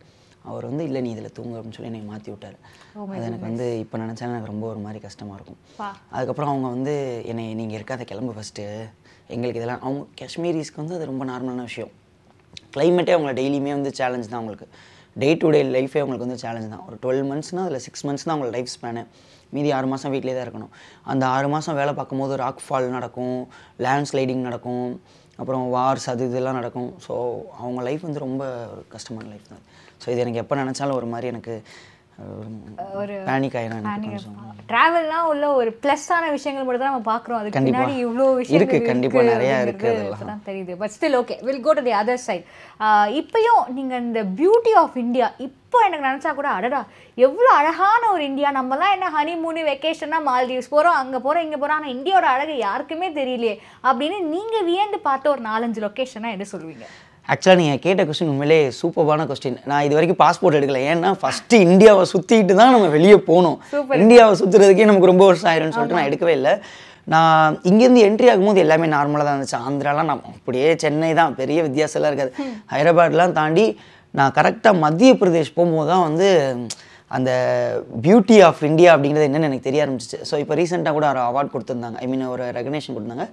அவர் வந்து இல்லை நீ இதில் தூங்கு அப்படின்னு சொல்லி என்னை மாற்றி விட்டார் அது எனக்கு வந்து இப்போ நினச்சாலும் எனக்கு ரொம்ப ஒரு மாதிரி கஷ்டமாக இருக்கும் அதுக்கப்புறம் அவங்க வந்து என்னை நீங்கள் இருக்காத கிளம்பு ஃபஸ்ட்டு எங்களுக்கு இதெல்லாம் அவங்க காஷ்மீரிஸ்க்கு வந்து அது ரொம்ப நார்மலான விஷயம் கிளைமேட்டே அவங்கள டெய்லியுமே வந்து சேலஞ்ச் தான் அவங்களுக்கு டே டு டே லைஃபே அவங்களுக்கு வந்து சேலஞ்ச் தான் ஒரு டுவெல் மந்த்ஸ்னால் அதில் சிக்ஸ் மந்த்ஸ் தான் அவங்களோட லைஃப் ஸ்பேனு மீதி ஆறு மாதம் வீட்டிலே தான் இருக்கணும். அந்த ஆறு மாதம் வேலை பார்க்கும்போது ராக் ஃபால் நடக்கும், லேண்ட்ஸ்லைடிங் நடக்கும், அப்புறம் வார்ஸ் அது இதெல்லாம் நடக்கும். ஸோ அவங்க லைஃப் வந்து ரொம்ப கஷ்டமான லைஃப் தான். ஸோ இது எனக்கு எப்போ நினச்சாலும் ஒரு மாதிரி எனக்கு ஒரு பேனிக் ஆயிடும். ட்ராவல்னா உள்ள ஒரு ப்ளஸ்ஸான விஷயங்கள் மட்டும் தான் நம்ம பார்க்குறோம், அதுக்கு முன்னாடி இவ்வளோ விஷயம் இருக்குது, கண்டிப்பாக நிறையா இருக்குது தான் தெரியுது. But still okay, will go to the other side. இப்போயும் நீங்கள் இந்த பியூட்டி ஆஃப் இந்தியா இப்போ எனக்கு நினச்சா கூட அடடா எவ்வளோ அழகான ஒரு இந்தியா, நம்மலாம் என்ன ஹனிமூனு வெக்கேஷன்னா மால்தீவ்ஸ் போகிறோம், அங்கே போகிறோம், இங்கே போகிறோம், ஆனால் இந்தியாவோட அழகு யாருக்குமே தெரியலையே அப்படின்னு நீங்கள் வியந்து பார்த்த ஒரு நாலஞ்சு லொக்கேஷனாக என்ன சொல்லுவீங்க? ஆக்சுவலாக நீங்கள் கேட்ட கொஸ்டின் உண்மையிலே சூப்பரான கொஸ்டின். நான் இது வரைக்கும் பாஸ்போர்ட் எடுக்கலை, ஏன்னா ஃபஸ்ட்டு இந்தியாவை சுற்றிட்டு தான் நம்ம வெளியே போகணும். இந்தியாவை சுற்றுறதுக்கே நமக்கு ரொம்ப வருஷம் ஆயிரும்னு சொல்லிட்டு நான் எடுக்கவே இல்லை. நான் இங்கேருந்து என்ட்ரி ஆகும்போது எல்லாமே நார்மலாக தான் இருந்துச்சு. ஆந்திராலாம் நான் அப்படியே சென்னை தான், பெரிய வித்தியாசம்லாம் இருக்காது. ஹைதராபாத்லாம் தாண்டி நான் கரெக்டாக மத்திய பிரதேஷ் போகும்போது தான் வந்து அந்த பியூட்டி ஆஃப் இந்தியா அப்படிங்கிறது என்னென்னு எனக்கு தெரிய ஆரம்பிச்சிச்சு. ஸோ இப்போ ரீசெண்டாக கூட ஒரு அவார்ட் கொடுத்துருந்தாங்க, ஐ மீன் ஒரு ரெகக்னேஷன் கொடுத்தாங்க.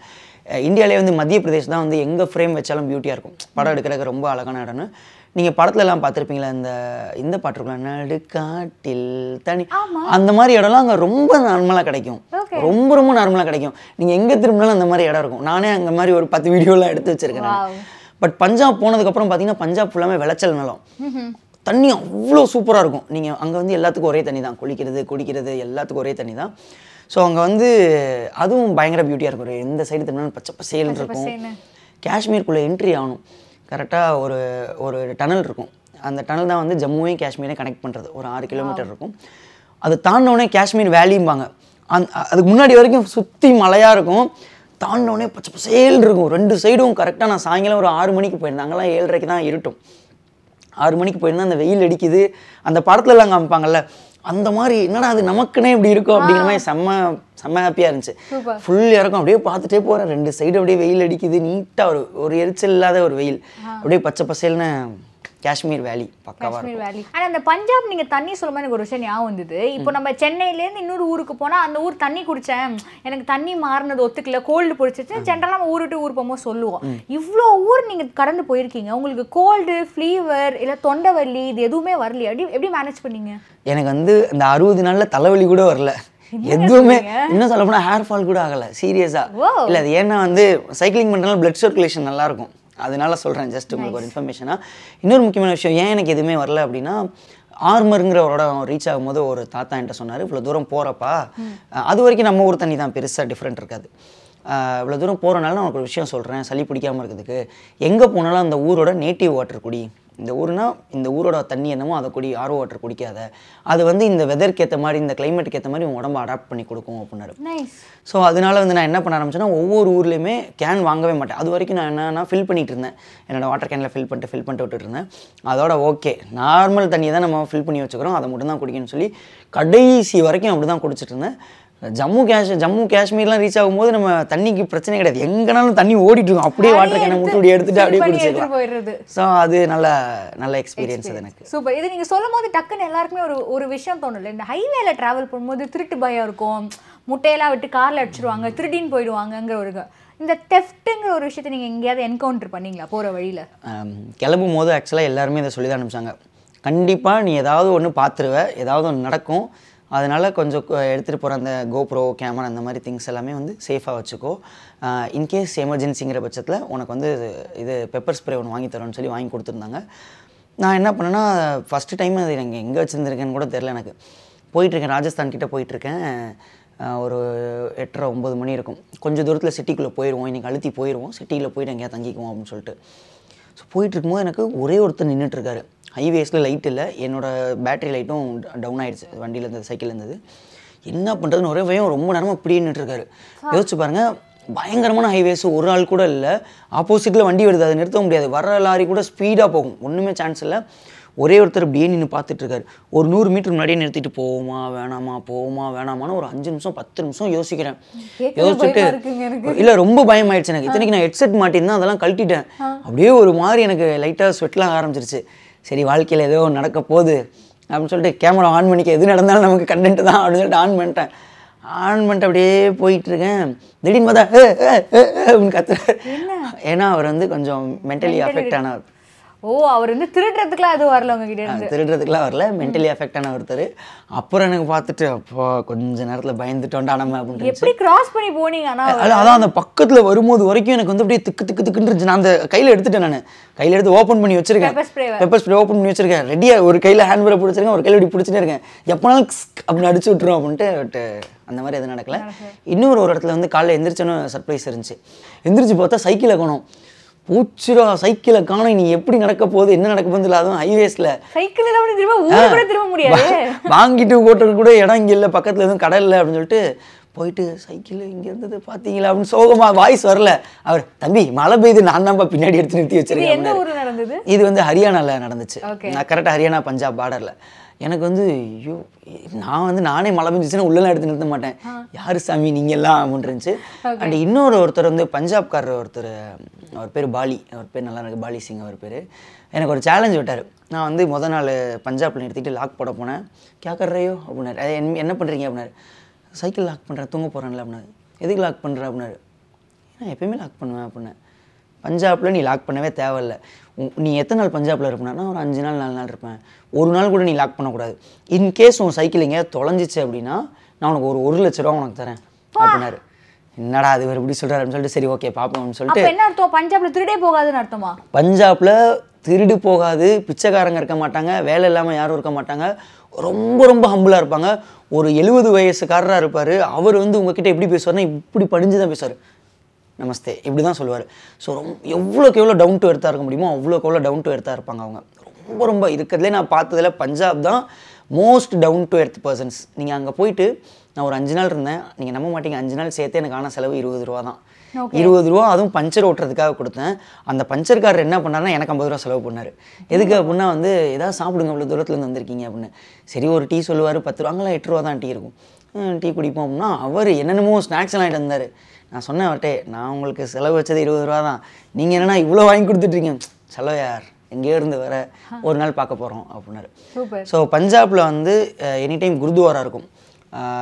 இந்தியாவிலே வந்து மத்திய பிரதேஷ் தான் வந்து எங்கே ஃப்ரேம் வச்சாலும் பியூட்டியாக இருக்கும், படம் எடுக்கிறதுக்கு ரொம்ப அழகான இடம்னு. நீங்கள் படத்துலலாம் பார்த்துருப்பீங்களா, இந்த இந்த பாட்டுருக்கலாம் நடுக்காட்டில் தனி, அந்த மாதிரி இடம்லாம் அங்கே ரொம்ப நார்மலாக கிடைக்கும், ரொம்ப ரொம்ப நார்மலாக கிடைக்கும். நீங்கள் எங்கே திரும்பினாலும் அந்த மாதிரி இடம் இருக்கும். நானே அங்கே மாதிரி ஒரு பத்து வீடியோலாம் எடுத்து வச்சுருக்கேன். பட் பஞ்சாப் போனதுக்கப்புறம் பார்த்தீங்கன்னா பஞ்சாப் ஃபுல்லாமே விளைச்சல் நிலம், தண்ணி அவ்வளோ சூப்பராக இருக்கும். நீங்கள் அங்கே வந்து எல்லாத்துக்கும் ஒரே தண்ணி தான், குளிக்கிறது குடிக்கிறது எல்லாத்துக்கும் ஒரே தண்ணி தான். ஸோ அங்கே வந்து அதுவும் பயங்கர பியூட்டியாக இருக்கும். எந்த சைடு திரும்பினாலும் பச்சை பசேல்னு இருக்கும். காஷ்மீருக்குள்ளே என்ட்ரி ஆகணும், கரெக்டாக ஒரு ஒரு டனல் இருக்கும். அந்த டனல் தான் வந்து ஜம்முவையும் காஷ்மீரையும் கனெக்ட் பண்ணுறது. ஒரு ஆறு கிலோமீட்டர் இருக்கும். அது தாண்டினோடனே காஷ்மீர் வேலியும்பாங்க. அந் அதுக்கு முன்னாடி வரைக்கும் சுற்றி மலையாக இருக்கும், தாண்டினோடனே பச்சை பசேல்னு இருக்கும் ரெண்டு சைடும். கரெக்டாக நான் சாயங்காலம் ஒரு ஆறு மணிக்கு போயிருந்தேன். அங்கெல்லாம் ஏழரைக்கு தான் இருட்டும். ஆறு மணிக்கு போயிருந்தால் அந்த வெயில் அடிக்குது, அந்த படத்துலலாம் காமிப்பாங்கல்ல அந்த மாதிரி. என்னடா அது நமக்குன்னே இப்படி இருக்கும் அப்படிங்கிற மாதிரி செம்ம செம்ம ஹாப்பியாக இருந்துச்சு. ஃபுல் இறக்கம் அப்படியே பார்த்துட்டே போகிறேன், ரெண்டு சைடு அப்படியே வெயில் அடிக்குது நீட்டாக, ஒரு ஒரு எரிச்சல் இல்லாத ஒரு வெயில், அப்படியே பச்சை பசேல்னு காஷ்மீர் வேலி பக்காவாக காஷ்மீர் வேலி. ஆனால் அந்த பஞ்சாப் நீங்கள் தண்ணி சொல்லும் போது எனக்கு ஒரு விஷயம் ஞாபகம் வந்தது. இப்போ நம்ம சென்னையிலேருந்து இன்னொரு ஊருக்கு போனால் அந்த ஊர் தண்ணி குடித்தேன், எனக்கு தண்ணி மாறினது ஒத்துக்கல, கோல்டு பிடிச்சிச்சு, ஜென்ரலாக நம்ம ஊர் விட்டு ஊர் போகும்போது சொல்லுவோம். இவ்வளோ ஊர் நீங்கள் கடந்து போயிருக்கீங்க, உங்களுக்கு கோல்டு ஃபீவர் இல்லை தொண்டை வலி இது எதுவுமே வரலையே? அப்படி எப்படி மேனேஜ் பண்ணீங்க? எனக்கு வந்து இந்த அறுபது நாளில் தலைவலி கூட வரல, எதுவுமே. இன்னும் சொல்ல போனால் ஹேர் ஃபால் கூட ஆகலை சீரியஸாக. இல்லை அது ஏன்னா வந்து சைக்கிளிங் பண்ணுறதுனால பிளட் சர்க்குலேஷன் நல்லாயிருக்கும், அதனால சொல்கிறேன் ஜஸ்ட் உங்களுக்கு ஒரு இன்ஃபர்மேஷனாக. இன்னொரு முக்கியமான விஷயம் ஏன் எனக்கு எதுவுமே வரல அப்படின்னா, ஆர்மருங்கிற ஒரு இடம் ரீச் ஆகும்போது ஒரு தாத்தா என்கிட்ட சொன்னார், இவ்வளோ தூரம் போகிறப்பா, அது வரைக்கும் நம்ம ஊர் தண்ணி தான் பெருசாக டிஃப்ரெண்ட் இருக்காது, இவ்வளோ தூரம் போகிறனால நான் ஒரு விஷயம் சொல்கிறேன் சளி பிடிக்காமல் இருக்கிறதுக்கு, எங்கே போனாலும் அந்த ஊரோட நேட்டிவ் வாட்டர் குடி. இந்த ஊர்னா இந்த ஊரோட தண்ணி என்னமோ அதை குடி, ஆர்ஓ வாட்டர் குடிக்காத, அது வந்து இந்த வெதருக்கு ஏற்ற மாதிரி இந்த கிளைமேட்டுக்கு ஏற்ற மாதிரி உன் உடம்பு அடாப்ட் பண்ணி கொடுக்கும் அப்படின்னாரு. ஸோ அதனால வந்து நான் என்ன பண்ண ஆரம்பிச்சேன்னா, ஒவ்வொரு ஊர்லேயுமே கேன் வாங்கவே மாட்டேன். அது வரைக்கும் நான் என்னன்னா ஃபில் பண்ணிகிட்டு இருந்தேன், என்னோடய வாட்டர் கேனில் ஃபில் பண்ணிட்டு ஃபில் பண்ணிட்டு விட்டுட்டு இருந்தேன். அதோட ஓகே நார்மல் தண்ணியை தான் நம்ம ஃபில் பண்ணி வச்சுக்கிறோம், அதை மட்டும் தான் குடிக்கணும்னு சொல்லி கடைசி வரைக்கும் அப்படி தான் குடிச்சிட்டு இருந்தேன். ஜம்மு காஷ் ஜம்மு காஷ்மீர்லாம் ரீச் ஆகும்போது நம்ம தண்ணிக்கு பிரச்சனை கிடையாது, எங்கனாலும் தண்ணி ஓடிட்டு இருக்கும், அப்படியே வாட்டர் கேனை முட்டு எடுத்துட்டு அப்படியே குடிச்சிடலாம். ஸோ அது நல்ல நல்ல எக்ஸ்பீரியன்ஸ் எனக்கு. சூப்பர். இது நீங்கள் சொல்லும் போது டக்குன்னு எல்லாருக்குமே ஒரு ஒரு விஷயம் தோணும்ல, இந்த ஹைவேல டிராவல் பண்ணும்போது திருட்டு பயம் இருக்கும், முட்டையெல்லாம் விட்டு காரில் அடிச்சிடுவாங்க, திருடின்னு போயிடுவாங்கங்கிற ஒரு இந்த தெஃப்ட்டுங்கிற ஒரு விஷயத்தை நீங்கள் எங்கேயாவது என்கவுண்டர் பண்ணீங்களா போகிற வழியில்? கிளம்பும் போது ஆக்சுவலாக எல்லாருமே இதை சொல்லி தான் அனுப்பிச்சாங்க, கண்டிப்பாக நீ ஏதாவது ஒன்று பார்த்துருவ, ஏதாவது ஒன்று நடக்கும், அதனால் கொஞ்சம் எடுத்துகிட்டு போகிற அந்த கோப்ரோ கேமரா அந்த மாதிரி திங்ஸ் எல்லாமே வந்து சேஃபாக வச்சுக்கோ. இன்கேஸ் எமர்ஜென்சிங்கிற பட்சத்தில் உனக்கு வந்து இது பெப்பர் ஸ்ப்ரே ஒன்று வாங்கி தரோன்னு சொல்லி வாங்கி கொடுத்துருந்தாங்க. நான் என்ன பண்ணேன்னா, ஃபஸ்ட்டு டைம் அது எனக்கு எங்கே வச்சுருந்துருக்கேன்னு கூட தெரில. எனக்கு போயிட்டுருக்கேன், ராஜஸ்தான் கிட்டே போயிட்டுருக்கேன், ஒரு எட்டரை ஒம்பது மணி இருக்கும். கொஞ்சம் தூரத்தில் சிட்டிக்குள்ளே போயிடுவோம், இன்றைக்கி அழுத்தி போயிடுவோம், சிட்டியில் போயிட்டு எங்கேயா தங்கிக்குவோம் அப்படின்னு சொல்லிட்டு. ஸோ போயிட்டுருக்கும்போது எனக்கு ஒரே ஒருத்தர் நின்றுட்டுருக்காரு, ஹைவேஸில் லைட் இல்லை, என்னோடய பேட்ரி லைட்டும் டவுன் ஆகிடுச்சு வண்டியில் இருந்தது, சைக்கிளில் இருந்தது. என்ன பண்ணுறதுன்னு ஒரே பயம், ரொம்ப நேரமாக இப்படி நின்றுட்டுருக்காரு. யோசிச்சு பாருங்கள், பயங்கரமான ஹைவேஸ், ஒரு ஆள் கூட இல்லை, ஆப்போசிட்டில் வண்டி வருது, அதை நிறுத்த முடியாது, வர லாரி கூட ஸ்பீடாக போகும், ஒன்றுமே சான்ஸ் இல்லை. ஒரே ஒருத்தர் இப்படியே நின்று பார்த்துட்ருக்காரு. ஒரு நூறு மீட்டர் முன்னாடியே நிறுத்திட்டு போவோமா வேணாமா போவோமா வேணாமான்னு ஒரு அஞ்சு நிமிஷம் பத்து நிமிஷம் யோசிக்கிறேன். யோசிச்சுட்டு இல்லை ரொம்ப பயமாயிடுச்சு எனக்கு. இத்தனைக்கு நான் ஹெட்செட் மாட்டிருந்தேன், அதெல்லாம் கழட்டிட்டேன். அப்படியே ஒரு மாதிரி எனக்கு லைட்டாக ஸ்வெட்லாம் ஆரம்பிச்சிருச்சு. சரி வாழ்க்கையில் ஏதோ நடக்க போகுது அப்படின்னு சொல்லிட்டு கேமரா ஆன் பண்ணிக்க, எது நடந்தாலும் நமக்கு கண்டென்ட் தான் அப்படின்னு சொல்லிட்டு ஆன் பண்ணிட்டேன். ஆன் பண்ணிட்டு அப்படியே போயிட்டுருக்கேன், திடீர்னு பார்த்தா அப்படின்னு கத்துறாரு. ஏன்னா அவர் வந்து கொஞ்சம் மென்டலி அஃபெக்ட் ஆனவர். Oh, அவர் வந்து திருட்றதுக்குலாம் அது வரல உங்க கிட்ட இருந்து திருட்றதுக்குலாம் வரல mentally affect ஆன ஒருத்தர் அப்புறம் எனக்கு பார்த்துட்டு அப்பா கொஞ்ச நேரத்துல பயந்துட்டோம்டா நம்ம அப்படி எப்படி கிராஸ் பண்ணி போனீங்க انا அதான் அந்த பக்கத்துல வரும்போது வரைக்கும் எனக்கு வந்து அப்படியே திக்கு திக்கு திக்குன்னு இருந்துச்சு நான் அந்த கையில எடுத்துட்டேன் நான் கையில எடுத்து ஓபன் பண்ணி வச்சிருக்கேன் பேப்பர் ஸ்ப்ரே ஓபன் பண்ணி வச்சிருக்கேன் ரெடியா ஒரு கையில ஹேண்ட் வர புடிச்சிருக்கேன் ஒரு கையில இப்படி புடிச்சிட்டே இருக்கேன் எப்பனாலும் அப்படி அடிச்சு விட்டுறோம் அப்படிட்டு அந்த மாதிரி எது நடக்கல இன்னொரு ஒரு இடத்துல வந்து காலையில எந்திரச்சனோ சர்ப்ரைஸ் இருந்துச்சு எந்திரச்சி பார்த்தா சைக்கிளை காணோம் பூச்சிரா சைக்கிளை காண நீ எப்படி நடக்க போகுது என்ன நடக்க போகுதுல அதுவும் ஹைவேஸ்ல சைக்கிள் எல்லாம் கூட திரும்ப ஊரு கூட திரும்ப முடியாது வாங்கிட்டு ஓட்டறது கூட இடம் இங்க இல்ல பக்கத்துல எதுவும் கடை இல்ல அப்படினு சொல்லிட்டு போயிட்டு சைக்கிள் இங்க இருந்தது பாத்தீங்களா அப்படின்னு சோகமா வாய்ஸ் வரல அவர் தம்பி மழை பெய்து நான் தான்ப்பா பின்னாடி எடுத்து நிறுத்தி வச்சிருக்கேன் என்ன ஊர்ல நடந்தது இது வந்து ஹரியானால நடந்துச்சு நான் கரெக்ட்டா ஹரியானா பஞ்சாப் பார்டர்ல எனக்கு வந்து ஐயோ நான் வந்து நானே மழை பெஞ்சிச்சுன்னா உள்ளெல்லாம் எடுத்து நிறுத்த மாட்டேன் யாரு சாமி நீங்கள் எல்லாம் அப்படின்னு இருந்துச்சு அண்ட் இன்னொரு ஒருத்தர் வந்து பஞ்சாப்காரர் ஒருத்தர் அவர் பேர் பாலி அவர் பேர் நல்லா இருக்கு பாலி சிங் அவர் பேர் எனக்கு ஒரு சேலஞ்ச் விட்டார் நான் வந்து முதல் நாள் பஞ்சாப்ல நிறுத்திட்டு லாக் போட போனேன் கேட்கறையோ அப்படின்னாரு அது என்ன பண்ணுறீங்க அப்படின்னாரு சைக்கிள் லாக் பண்ணுறேன் தூங்க போகிறேன்ல அப்படின்னாரு எதுக்கு லாக் பண்ணுறேன் அப்படின்னாரு நான் எப்பயுமே லாக் பண்ணுவேன் அப்படின்னேன் பஞ்சாபில் நீ லாக் பண்ணவே தேவையில்லை நீ எத்தனை நாள் பஞ்சாபில் இருப்பேன்னா ஒரு அஞ்சு நாள் நாலு நாள் இருப்பேன் ஒரு நாள் கூட நீ லாக் பண்ணக்கூடாது இன்கேஸ் உன் சைக்கிள் எங்கேயாவது தொலைஞ்சிச்சு அப்படின்னா நான் உனக்கு ஒரு ஒரு லட்ச ரூபா உனக்கு தரேன் அப்படின்னாரு என்னடா அது வேறு இப்படி சொல்கிறாருன்னு சொல்லிட்டு சரி ஓகே பார்ப்போம்னு சொல்லிட்டு என்ன அர்த்தம் பஞ்சாபில் திருடே போகாதுன்னு அர்த்தமா பஞ்சாபில் திருடு போகாது பிச்சைக்காரங்க இருக்க மாட்டாங்க வேலை இல்லாமல் யாரும் இருக்க மாட்டாங்க ரொம்ப ரொம்ப ஹம்பிளாக இருப்பாங்க ஒரு எழுபது வயசுக்காரராக இருப்பார் அவர் வந்து உங்ககிட்ட எப்படி பேசுவார்னா இப்படி படிஞ்சு தான் பேசுவார் நமஸ்தே இப்படி தான் சொல்லுவார் ஸோ ரொம்ப எவ்வளோக்கு எவ்வளோ டவுன் டு எர்த்தாக இருக்க முடியுமோ அவ்வளோக்கு எவ்வளோ டவுன் டு எர்த்தாக இருப்பாங்க அவங்க ரொம்ப ரொம்ப இருக்கிறதுலே நான் பார்த்ததுல பஞ்சாப் தான் most down to earth persons நீங்கள் அங்கே போயிட்டு நான் ஒரு அஞ்சு நாள் இருந்தேன் நீங்கள் நம்ப மாட்டீங்க அஞ்சு நாள் சேர்த்து எனக்கு ஆன செலவு இருபது ரூபா தான் இருபது ரூபா அதுவும் பஞ்சர் ஓட்டுறதுக்காக கொடுத்தேன் அந்த பஞ்சர்காரர் என்ன பண்ணாருன்னா எனக்கு ஐம்பது ரூபா செலவு பண்ணார் எதுக்கு அப்படின்னா வந்து ஏதாவது சாப்பிடுங்க அவ்வளோ தூரத்துலேருந்து வந்திருக்கீங்க அப்படின்னு சரி ஒரு டீ சொல்லுவார் பத்து ரூபாங்களா எட்டு ரூபா தான் டீ இருக்கும் டீ குடிப்போம் அப்படின்னா அவர் என்னென்னமோ ஸ்நாக்ஸ் எல்லாம் ஆகிட்டு இருந்தார் நான் சொன்னேன் அவர்கிட்டே நான் உங்களுக்கு செலவு வச்சது இருபது ரூபா தான் நீங்கள் என்னென்னா இவ்வளோ வாங்கி கொடுத்துட்ருக்கீங்க செலவு யார் எங்கேயோ இருந்து வர ஒரு நாள் பார்க்க போகிறோம் அப்படின்னாரு ஸோ பஞ்சாபில் வந்து எனி டைம் குருத்வாரா இருக்கும்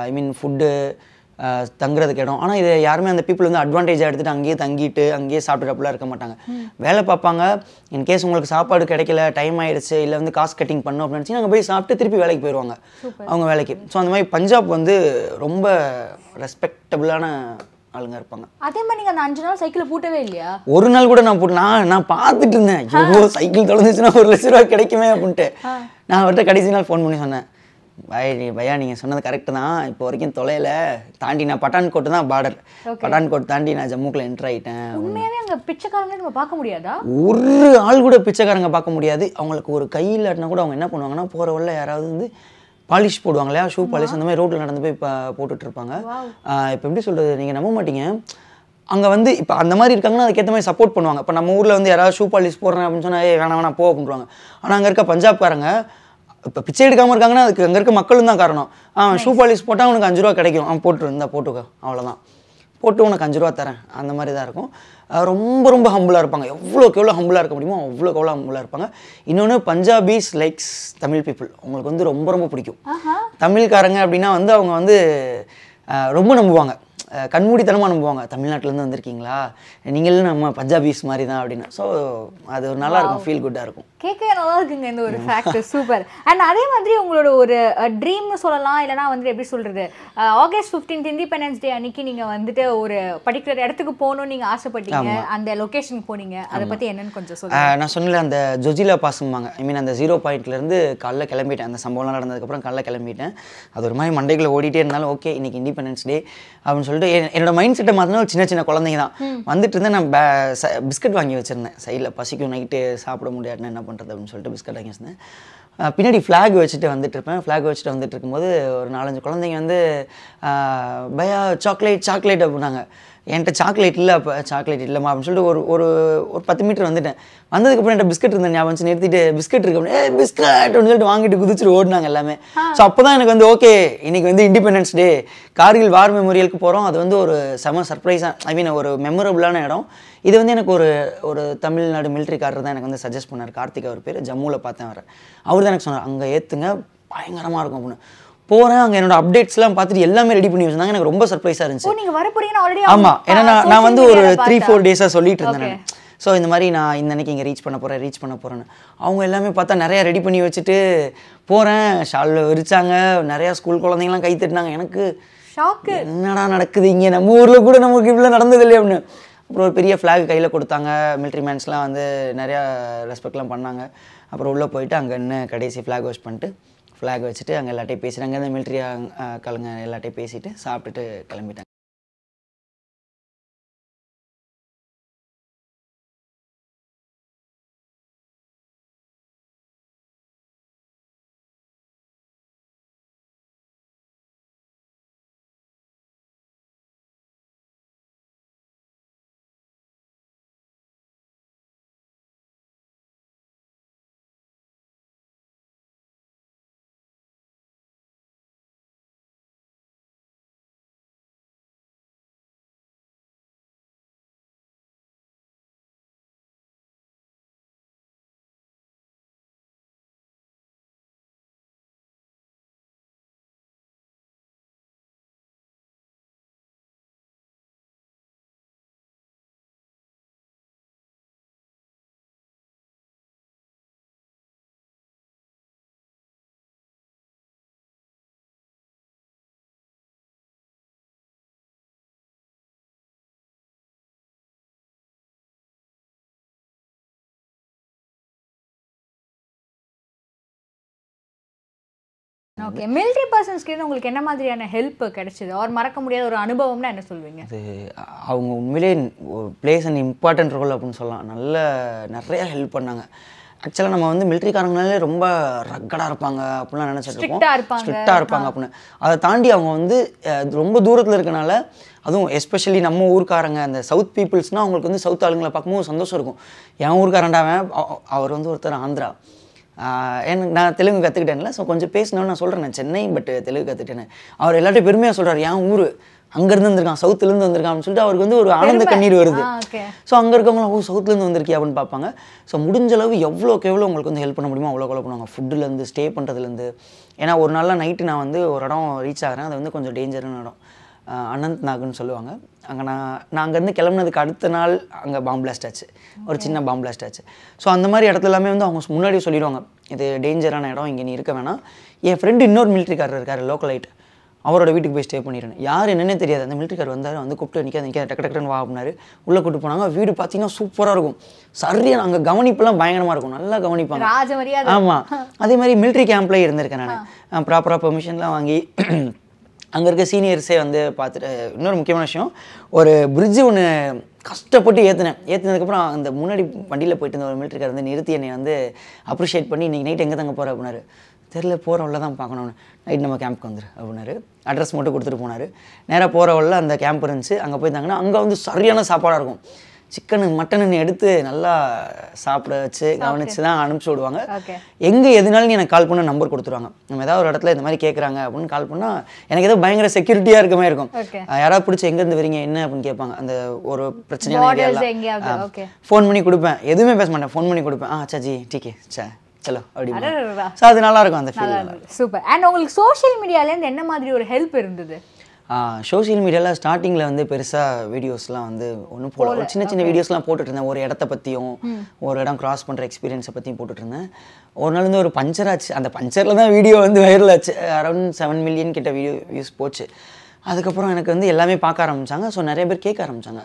ஐ மீன் ஃபுட்டு தங்குறதுக்கு இடம் ஆனால் இதை யாருமே அந்த பீப்புள் வந்து அட்வான்டேஜாக எடுத்துகிட்டு அங்கேயே தங்கிட்டு அங்கேயே சாப்பிட்டுட்டு அப்படிலாம் இருக்க மாட்டாங்க வேலை பார்ப்பாங்க இன்கேஸ் உங்களுக்கு சாப்பாடு கிடைக்கல டைம் ஆயிடுச்சு இல்லை வந்து காஸ்ட் கட்டிங் பண்ணணும் அப்படின்னு நினச்சி நாங்கள் போய் சாப்பிட்டு திருப்பி வேலைக்கு போயிடுவாங்க அவங்க வேலைக்கு ஸோ அந்த மாதிரி பஞ்சாப் வந்து ரொம்ப ரெஸ்பெக்டபுளான ஆளுங்க இருப்பாங்க அதே மாதிரி நீங்கள் அந்த அஞ்சு நாள் சைக்கிளை பூட்டவே இல்லையா ஒரு நாள் கூட நான் போட்டு நான் நான் பார்த்துட்டு இருந்தேன் ஐயோ சைக்கிள் தொலைஞ்சிச்சுன்னா ஒரு லட்ச ரூபா கிடைக்குமே அப்படின்ட்டு நான் அவர்கிட்ட கடைசி நாள் ஃபோன் பண்ணி சொன்னேன் பய நீ பையா நீங்கள் சொன்னது கரெக்டு தான் இப்போ வரைக்கும் தொலையில தாண்டி நான் பட்டான்கோட்டு தான் பார்டர் பட்டான்கோட் தாண்டி நான் ஜம்முக்குள்ள என்டர் ஆகிட்டேன் அங்கே பிச்சைக்காரங்க நம்ம பார்க்க முடியாதா ஒரு ஆள் கூட பிச்சைக்காரங்க பார்க்க முடியாது அவங்களுக்கு ஒரு கையில் ஆட்டினா கூட அவங்க என்ன பண்ணுவாங்கன்னா போகிற உள்ள யாராவது வந்து பாலிஷ் போடுவாங்க இல்லையா ஷூ பாலிஷ் அந்த மாதிரி ரோட்டில் நடந்து போய் இப்போ போட்டுட்ருப்பாங்க இப்போ எப்படி சொல்கிறது நீங்கள் நம்ப மாட்டீங்க அங்கே வந்து இப்போ அந்த மாதிரி இருக்காங்கன்னா அதுக்கேற்ற மாதிரி சப்போர்ட் பண்ணுவாங்க இப்போ நம்ம ஊரில் வந்து யாராவது ஷூ பாலிஷ் போடுறேன் அப்படின்னு சொன்னால் ஏ வேணா வேணா போ அப்படின்றாங்க ஆனால் அங்கே இருக்க பஞ்சாப்காரங்க இப்போ பிச்சை எடுக்காமல் இருக்காங்கன்னா அதுக்கு அங்கே இருக்க மக்களும் தான் காரணம் அவன் ஷூ பாலிஷ் போட்டால் அவனுக்கு அஞ்சு ரூபா கிடைக்கும் அவன் போட்டு இருந்தால் போட்டுக்கோ அவ்வளோதான் போட்டு உனக்கு அஞ்சு ரூபா தரேன் அந்த மாதிரி தான் இருக்கும் ரொம்ப ரொம்ப ஹம்புளாக இருப்பாங்க எவ்வளோக்கு எவ்வளோ ஹம்புளாக இருக்க முடியுமோ அவ்வளோக்கு எவ்வளோ ஹம்புளாக இருப்பாங்க இன்னொன்று பஞ்சாபிஸ் லைக்ஸ் தமிழ் பீப்புள் அவங்களுக்கு வந்து ரொம்ப ரொம்ப பிடிக்கும் தமிழ்காரங்க அப்படின்னா வந்து அவங்க வந்து ரொம்ப நம்புவாங்க கண்மூடித்தனமாக நம்புவாங்க தமிழ்நாட்டிலேருந்து வந்திருக்கீங்களா நீங்களும் நம்ம பஞ்சாபிஸ் மாதிரி தான் அப்படின்னு ஸோ அது ஒரு நல்லா இருக்கும் ஃபீல் குட்டாக இருக்கும் கேட்க நல்லா இருக்குங்க இந்த ஒரு ஃபேக்ட் சூப்பர் அண்ட் அதே மாதிரி உங்களோட ஒரு ட்ரீம்னு சொல்லலாம் இல்லைனா வந்து எப்படி சொல்கிறது ஆகஸ்ட் ஃபிஃப்டீன்த் இண்டிபெண்டன்ஸ் டே அன்னைக்கு நீங்கள் வந்துட்டு ஒரு பர்டிகுலர் இடத்துக்கு போகணும்னு நீங்கள் ஆசைப்பட்டீங்க அந்த லொக்கேஷன் போனீங்க அதை பற்றி என்னென்னு கொஞ்சம் சொல்லுங்கள் நான் சொன்னல அந்த ஜொஜிலா பாசம்பாங்க ஐ மீன் அந்த ஜீரோ பாயிண்ட்லேருந்து காலைல கிளம்பிட்டேன் அந்த சம்பவம்லாம் நடந்ததுக்கப்புறம் காலைல கிளம்பிட்டேன் அது ஒரு மாதிரி மண்டைக்குள்ளே ஓடிட்டே இருந்தாலும் ஓகே இன்னைக்கு இண்டிபெண்டன்ஸ் டே அப்படின்னு சொல்லி என்னோட மைண்ட் செட்டை மாற்றினா ஒரு சின்ன சின்ன குழந்தைங்க தான் வந்துட்டு இருந்தேன் நான் பிஸ்கட் வாங்கி வச்சுருந்தேன் சைடில் பசிக்கும் நைட்டு சாப்பிட முடியாதுன்னு என்ன பண்ணுறது அப்படின்னு சொல்லிட்டு பிஸ்கட் வாங்கி வச்சுருந்தேன் பின்னாடி ஃப்ளாக் வச்சுட்டு வந்துட்டு இருப்பேன் ஃப்ளாக் வச்சுட்டு வந்துட்டு இருக்கும்போது ஒரு நாலஞ்சு குழந்தைங்க வந்து பயா சாக்லேட் சாக்லேட் அப்படின்னாங்க என்கிட்ட சாக்லேட் இல்லை அப்போ சாக்லேட் இல்லைம்மா அப்படின்னு சொல்லிட்டு ஒரு ஒரு ஒரு பத்து மீட்டர் வந்துட்டேன் வந்ததுக்கப்புறம் என்கிட்ட பிஸ்கட் இருந்தேன் ஞாபகம் வச்சு நிறுத்திட்டு பிஸ்கட் இருக்கு அப்படின்னு ஏ பிஸ்கட் அப்படின்னு சொல்லிட்டு வாங்கிட்டு குதிச்சுட்டு ஓடினாங்க எல்லாமே ஸோ அப்போ தான் எனக்கு வந்து ஓகே இன்னைக்கு வந்து இண்டிபெண்டன்ஸ் டே கார்கில் வார் மெமோரியலுக்கு போகிறோம் அது வந்து ஒரு செம சர்ப்ரைஸாக ஐ மீன் ஒரு மெமரபுளான இடம் இது வந்து எனக்கு ஒரு ஒரு தமிழ்நாடு மிலிட்ரிக்காரர் தான் எனக்கு வந்து சஜஸ்ட் பண்ணார் கார்த்திக் அவர் பேர் ஜம்முவில் பார்த்தேன் வர அவர் தான் எனக்கு சொன்னார் அங்கே ஏற்றுங்க பயங்கரமாக இருக்கும் அப்படின்னு போகிறேன் அங்கே என்னோட அப்டேட்ஸ்லாம் பார்த்துட்டு எல்லாமே ரெடி பண்ணி வச்சுருந்தாங்க எனக்கு ரொம்ப சர்ப்ரைஸாக இருந்துச்சு ஆமாம் ஏன்னா நான் நான் வந்து ஒரு த்ரீ ஃபோர் டேஸாக சொல்லிட்டு இருந்தேன் So in the Marina, in the Niking, reach Panapora, reach Panapora. Aungelame Pata Narea ready Puni, which it Pora, Shal Richanga, Narea school colony like I did Nanga. Shock it. Nana King and a more good and more given under the Leon. Pro Peria flag, Kaila Kurtanga, military mansla, and the Narea respect Lampananga, a Prolo Poitang and Kadesi flag was punted. Flag was sitting and a latte pace and the military Kalanga latte pace it, soft at Kalamita. Okay, military persons kena orang kena macam mana help kerjanya, or marak kemudian orang anuba umna ane solvingnya. Awang military plays an important role apun solan, nalla nariya help pannanga. Actually, nama mande military karangnalle romba raggar arpanga, apun ana cakap. Strict arpanga. Strict arpanga apun. Ada tandi awang mande romba durat lerkanala. Adu especially nama ur karangnya ane South peoples na orang kende South alangla pakmu sandoso ruko. Yang ur karangnya, awar orang tu orang Andhra. And I Telugu kathikittena so konja pesna na solren Chennai but Telugu kathikittena avar ellatte perumaiya solrar yan oor anga irundhu vandirkan south la irundhu vandirkan appo solra avarku vandu oru aananda kanneer varudhu so anga irukavanga oh south la irundhu vandirkiya appo paapanga so mudinjalavu evlokku evlo ungalku vandu help panna mudiyumo avlo kola pannuvanga food la irundhu stay pandradhula irundhu ena oru naal la night na vandu oru idam reach aagren adu vandu konja danger na idam Ananth Nagarnu சொல்லுவாங்க அங்க நான் நான் அங்க இருந்து கிளம்பினதுக்கு அடுத்த நாள் அங்க bomb blast ஆச்சு ஒரு சின்ன பாம் பிளாஸ்ட் ஆச்சு சோ அந்த மாதிரி இடத்துல எல்லாமே வந்து அவங்க முன்னாடியே சொல்லிடுவாங்க இது டேஞ்சரான இடம் இங்க நீ இருக்க வேணாம் என் ஃப்ரெண்ட் இன்னொரு military காரர் இருக்காரு லோக்கலைட் அவரோட வீட்டுக்கு போய் ஸ்டே பண்ணிரேன் யார் என்னன்னே தெரியாது அந்த military கார் வந்தாரு வந்து கூப்பிட்டு நிக்காத நிக்காத டக் டக் டக்னு வா அப்படினாரு உள்ள கூட்டி போனாங்க வீடு பாத்தீங்கன்னா சூப்பரா இருக்கும் சரியா அங்க கவனிப்பெல்லாம் பயங்கரமா இருக்கும் நல்லா கவனிப்பாங்க ராஜமரியாதை ஆமா அதே மாதிரி military கேம்ப்ல இருந்திருக்கேன் நான் ப்ராப்பரா பெர்மிஷன்லாம் வாங்கி அங்க இருக்க சீனியர்ஸே வந்து பாத்துட்டு இன்னொரு முக்கியமான விஷயம் ஒரு bridge ஒன்னு கஷ்டப்பட்டு ஏத்துனேன் ஏத்துனதுக்கு அப்புறம் அந்த முன்னாடி வண்டியில போயிட்டு இருந்த ஒரு military கார் வந்து நிறுத்தி என்னை வந்து அப்ரிஷியேட் பண்ணி இன்னைக்கு நைட் எங்க தங்க போற அப்படினாரு தெரியல போற உள்ள தான் பார்க்கணும்னு நைட் நம்ம கேம்ப்க்கு வந்துரு அப்படினாரு அட்ரஸ் மட்டும் கொடுத்துட்டு போனாரு நேரா போற உள்ள அந்த கேம்ப் இருந்துச்சு அங்க போய் தாங்கனா அங்க வந்து சரியான சாப்பாடா இருக்கும் சிக்கன் மட்டன் எடுத்து நல்லா சாப்பிட வச்சு கவனிச்சு தான் அனுப்பிச்சு விடுவாங்க எங்க எதுனாலும் எனக்கு கால் பண்ண நம்பர் கொடுத்துருவாங்க நம்ம ஏதாவது ஒரு இடத்துல இந்த மாதிரி கேக்குறாங்க அப்படினு கால் பண்ணா எனக்கு ஏதோ பயங்கர செக்யூரிட்டியா இருக்க மாதிரி இருக்கும் யாராவது பிடிச்சு எங்க இருந்து வரீங்க என்ன அப்படினு கேட்பாங்க அந்த ஒரு பிரச்சனையான ஏரியால ஓகே ஃபோன் பண்ணி கொடுப்பேன் எதுமே பேச மாட்டேன் ஃபோன் பண்ணி கொடுப்பேன் ஆ அச்சா ஜி ٹھیک है चलो அப்படிமா சோ அது நல்லா இருக்கும் அந்த ஃபீல் சூப்பர் and உங்களுக்கு சோஷியல் மீடியால இருந்து என்ன மாதிரி ஒரு ஹெல்ப் இருந்தது சோஷியல் மீடியால ஸ்டார்டிங்ல வந்து பெருசா வீடியோஸ்லாம் வந்து ஒன்னு போல சின்ன சின்ன வீடியோஸ்லாம் போட்டுட்டு இருந்தேன் ஒரு இடத்தை பத்தியும் ஒரு இடம் கிராஸ் பண்ற எக்ஸ்பீரியன்ஸ் பத்தியும் போட்டுட்டு இருந்தேன் ஒரு நாள் வந்து ஒரு பஞ்சர் ஆச்சு அந்த பஞ்சர்ல தான் வீடியோ வந்து வைரல் ஆச்சு அரௌண்ட் seven மில்லியன் கிட்ட வீடியோ வியூஸ் போச்சு அதுக்கு அப்புறம் எனக்கு வந்து எல்லாமே பார்க்க ஆரம்பிச்சாங்க சோ நிறைய பேர் கேட்க ஆரம்பிச்சாங்க